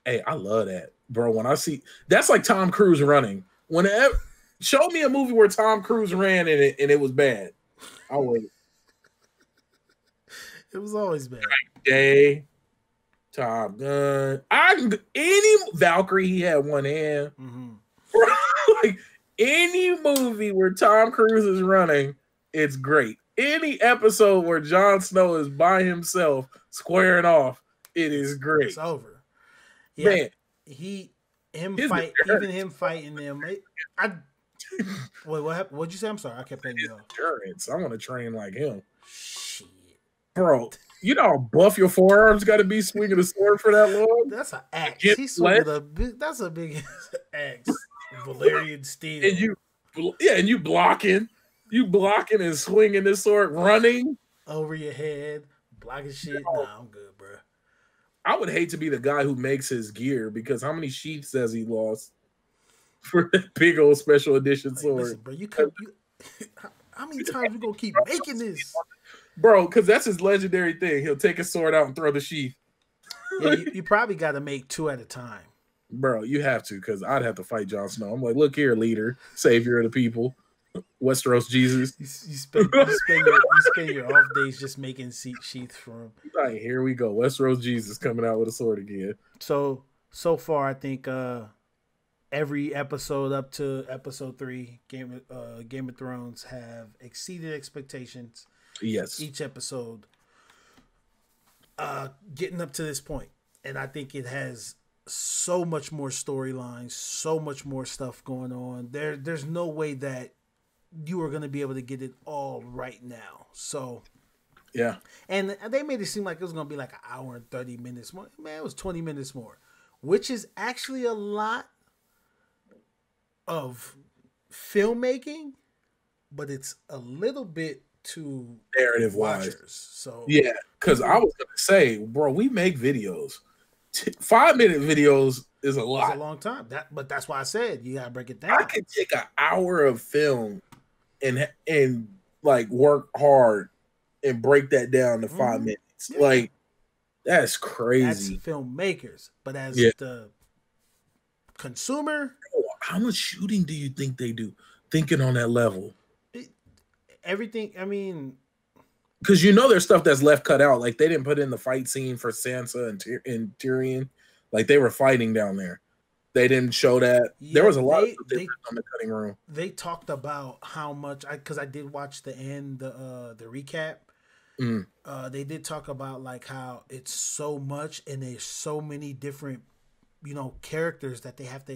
Hey, I love that, bro. When I see that's like Tom Cruise running. Whenever show me a movie where Tom Cruise ran and it was bad. I'll wait. It was always bad. Day, Top Gun. Valkyrie, he had one hand. Mm-hmm. Bro, like any movie where Tom Cruise is running, it's great. Any episode where Jon Snow is by himself squaring off, it is great. It's over. Yeah, man, him fighting them. Wait, what happened? What'd you say? I'm sorry, I kept thinking. Endurance. I want to train like him. Shit, bro. You know how buff your forearms got to be swinging a sword for that long? That's an axe. He's swinging a big, that's a big axe. Valyrian steel. And you blocking. You blocking and swinging this sword, running. Over your head, blocking shit. No, I'm good, bro. I would hate to be the guy who makes his gear because how many sheaths has he lost for that big old special edition sword? Listen, bro, how many times you going to keep making this? Bro, because that's his legendary thing. He'll take his sword out and throw the sheath. Yeah, you probably got to make two at a time. Bro, you have to, because I'd have to fight Jon Snow. I'm like, look here, leader, savior of the people, Westeros Jesus. You spend your off days just making sheaths for him. All right, here we go. Westeros Jesus coming out with a sword again. So far, I think every episode up to episode 3, Game of Thrones, have exceeded expectations. Yes, each episode getting up to this point, and I think it has so much more storylines, so much more stuff going on. There's no way that you are going to be able to get it all right now. So yeah, and they made it seem like it was going to be like an hour and 30 minutes more. Man, it was 20 minutes more, which is actually a lot of filmmaking, but it's a little bit to narrative wise. So yeah, because I was gonna say, bro, we make videos. 5-minute videos is a lot. It's a long time. But that's why I said you gotta break it down. I could take an hour of film and like work hard and break that down to 5 minutes. Yeah. Like that's crazy. That's filmmakers, but as the consumer, how much shooting do you think they do? Thinking on that level. Everything, I mean, because you know there's stuff that's left cut out. Like they didn't put in the fight scene for Sansa and Tyrion. Like they were fighting down there. They didn't show that. Yeah, there was a lot of difference on the cutting room. They talked about how much, because I did watch the end, the recap. Mm. They did talk about like how it's so much and there's so many different, you know, characters that they have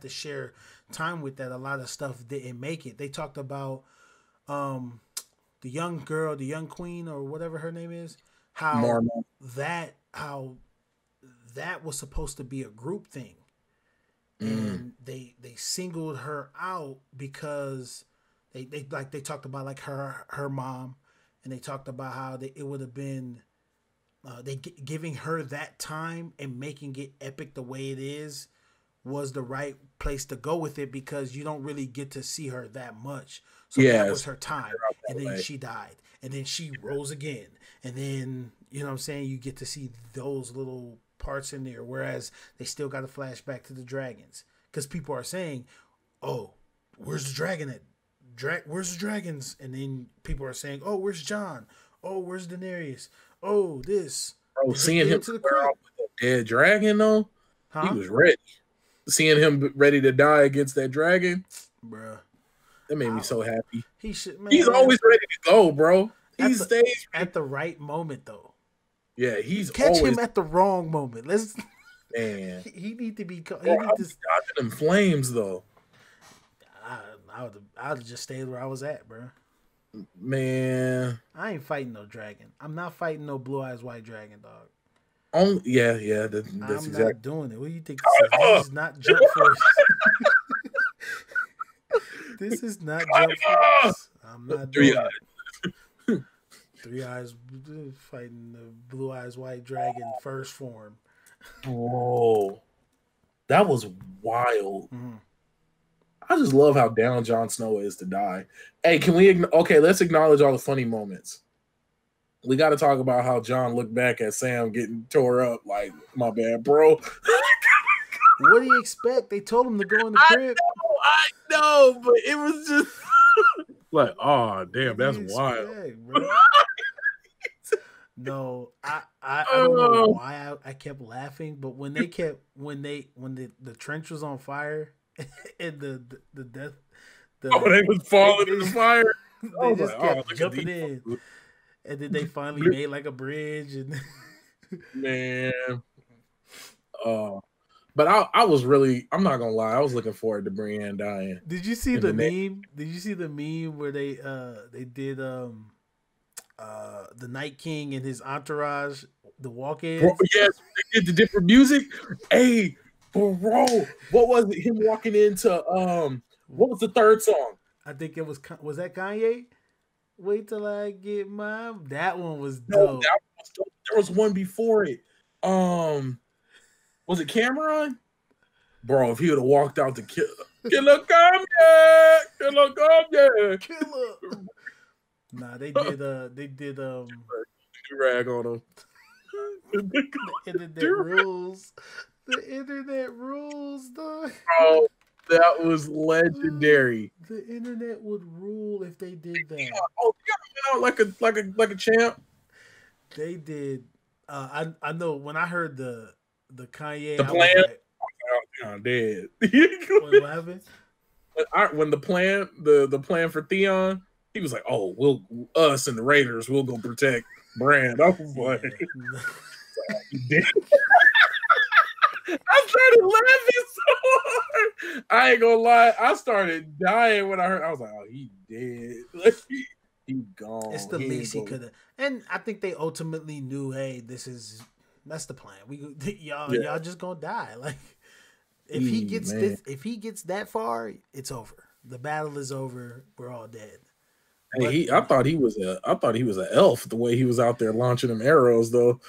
to share time with, that a lot of stuff didn't make it. They talked about the young girl, the young queen, or whatever her name is, how that was supposed to be a group thing, and they singled her out because they talked about like her mom, and they talked about how it would have been giving her that time and making it epic the way it is was the right place to go with it, because you don't really get to see her that much. So that was her time, and then she died, and then she rose again, and then, you know what I'm saying, you get to see those little parts in there, whereas they still got a flashback to the dragons, because people are saying, oh, where's the dragon at? Where's the dragons? And then people are saying, oh, where's John? Oh, where's Daenerys? Oh, this. Bro, seeing him to the crowd with a dead dragon, though, he was ready. Seeing him ready to die against that dragon, bruh, that made me so happy. He's always ready to go, bro. He stays at the right moment, though. Yeah, catch him at the wrong moment. He need to be. Dodging them flames, though. I would just stay where I was at, bro. Man, I ain't fighting no dragon. I'm not fighting no blue-eyed white dragon, dog. That's exactly. I'm not doing it. What do you think? This is not Jump Force. This is not Jump Force. I'm not doing it. Three eyes fighting the blue eyes white dragon first form. Oh, That was wild. Mm-hmm. I just love how down Jon Snow is to die. Hey, can we... Okay, let's acknowledge all the funny moments. We got to talk about how Jon looked back at Sam getting tore up like, my bad, bro. What do you expect? They told him to go in the crib. I know, but it was just... like, oh, damn, that's wild. Bro? No, I don't know why I kept laughing, but when they kept... When the trench was on fire... and the death, they was falling in the fire. They just kept jumping in, and then they finally made like a bridge. And man, but I was really, I'm not gonna lie, I was looking forward to Brienne dying. Did you see the meme? Did you see the meme where they did the Night King and his entourage, the walk-ins? Yes, they did the different music. Hey. Bro, what was it? Him walking into what was the third song? I think it was that Kanye? Wait till I get my... That one was dope. No, that was dope. There was one before it. Was it Cameron? Bro, if he would have walked out to Killer Kanye, Killer Kanye, Killer. Nah, they did rag on him. And then their rules. The internet rules, dog. Oh, that was legendary. The internet would rule if they did that. Yeah. Oh, yeah, like a champ. They did. I know when I heard the Kanye. The plan. I'm dead. What happened? When the plan for Theon, he was like, "Oh, us and the Raiders, we'll go protect Brand." I was like, yeah. I started laughing so hard. I ain't gonna lie. I started dying when I heard. I was like, "Oh, he dead. Like, he gone." It's the least he could have. And I think they ultimately knew, hey, that's the plan. Y'all just gonna die. Like, if he gets this, if he gets that far, it's over. The battle is over. We're all dead. Hey, but, I thought he was an elf the way he was out there launching them arrows though.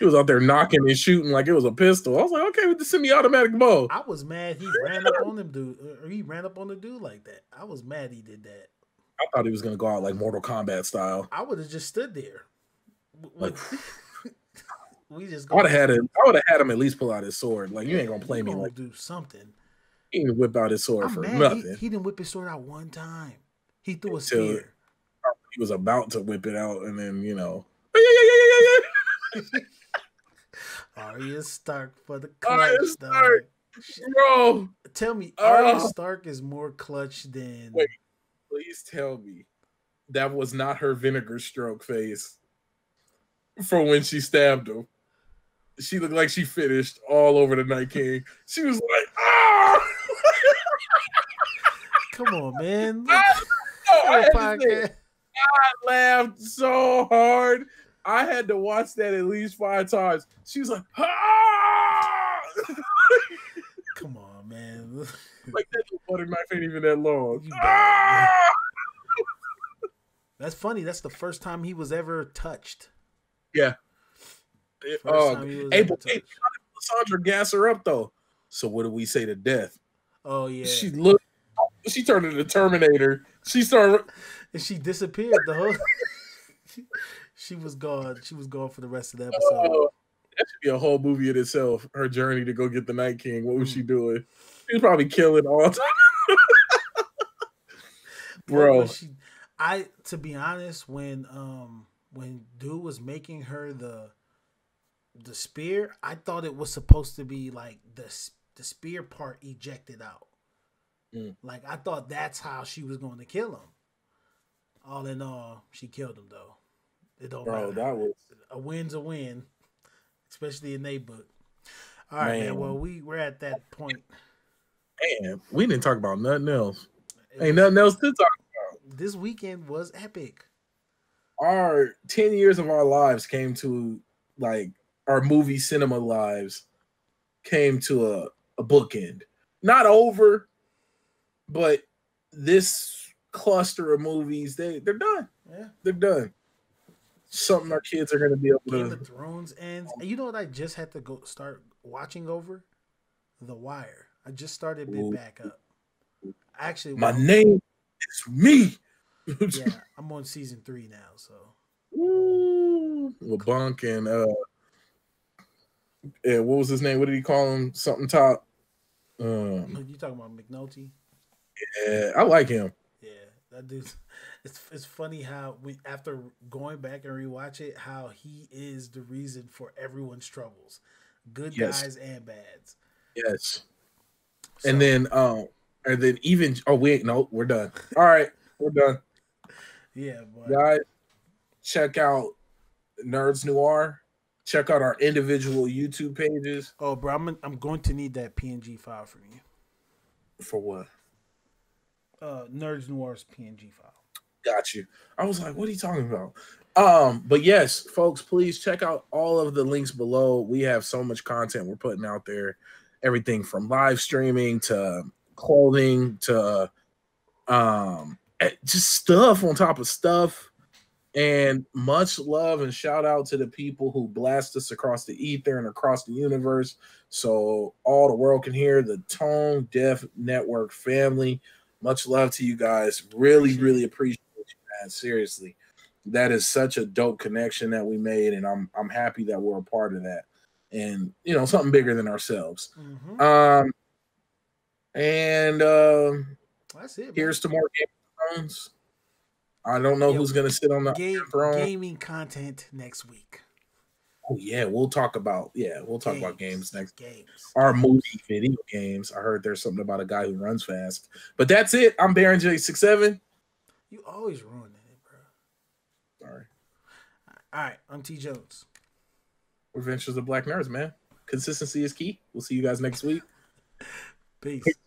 He was out there knocking and shooting like it was a pistol. I was like, okay, with the semi-automatic bow. I was mad he ran up on them dude, or he ran up on the dude like that. I was mad he did that. I thought he was gonna go out like Mortal Kombat style. I would have just stood there. Like, I would have had him at least pull out his sword. Like, you ain't gonna play me like do something. He didn't whip out his sword for nothing. He didn't whip his sword out one time. He threw a spear. He was about to whip it out, and then, you know. Arya Stark for the clutch, though. Bro. Tell me, Arya Stark is more clutch than... Wait, please tell me that was not her vinegar stroke face for when she stabbed him. She looked like she finished all over the Night King. She was like, ah! Come on, man. I laughed so hard. I had to watch that at least 5 times. She was like, ah! Come on, man. Like, that butter knife ain't even that long. Ah! That's funny. That's the first time he was ever touched. Yeah. Hey, Sandra gassed her up, though. So what do we say to death? Oh, yeah. She looked. She turned into Terminator. She started, and she disappeared. The whole she was gone. She was gone for the rest of the episode. That should be a whole movie in itself. Her journey to go get the Night King. What was she doing? She was probably killing all time. Bro, to be honest, when dude was making her the spear, I thought it was supposed to be like the spear part ejected out. Like, I thought that's how she was going to kill him. All in all, she killed him, though. It don't matter. That was... A win's a win, especially in they book. All right, man, well, we're at that point. Man, we didn't talk about nothing else. Ain't nothing else to talk about. This weekend was epic. Our 10 years of our lives came to, like, our movie cinema lives came to a bookend. Not over. But this cluster of movies, they're done. Yeah, they're done. Something our kids are going to be able to. Game of Thrones ends. You know what I just had to go start watching over? The Wire. I just started it back up. Actually, my name is me. Yeah, I'm on season 3 now. So, LeBlanc and what was his name? What did he call him? Something Top. You talking about McNulty? Yeah, I like him. Yeah, that dude. It's funny how we, after going back and rewatch it, how he is the reason for everyone's troubles, good guys and bads. Yes. So, and then even we're done. All right, we're done. Yeah, but guys, check out Nerds Noir. Check out our individual YouTube pages. Oh, bro, I'm going to need that PNG file from you. For what? Nerds Noir's PNG file. Got you. I was like, what are you talking about? But yes, folks, please check out all of the links below. We have so much content we're putting out there. Everything from live streaming to clothing to just stuff on top of stuff. And much love and shout out to the people who blast us across the ether and across the universe so all the world can hear. The Tone Deaf Network family. Much love to you guys. Really, really appreciate you guys. Seriously. That is such a dope connection that we made, and I'm happy that we're a part of that. And, you know, something bigger than ourselves. Mm-hmm. That's it, here's to more Game of Thrones. I don't know who's going to sit on the throne. Gaming content next week. Oh yeah, we'll talk about about games next. Games. Our movie video games. I heard there's something about a guy who runs fast. But that's it. I'm Baron J67. You always ruin it, bro. Sorry. All right, I'm T Jones. We're Adventures of Black Nerds, man. Consistency is key. We'll see you guys next week. Peace.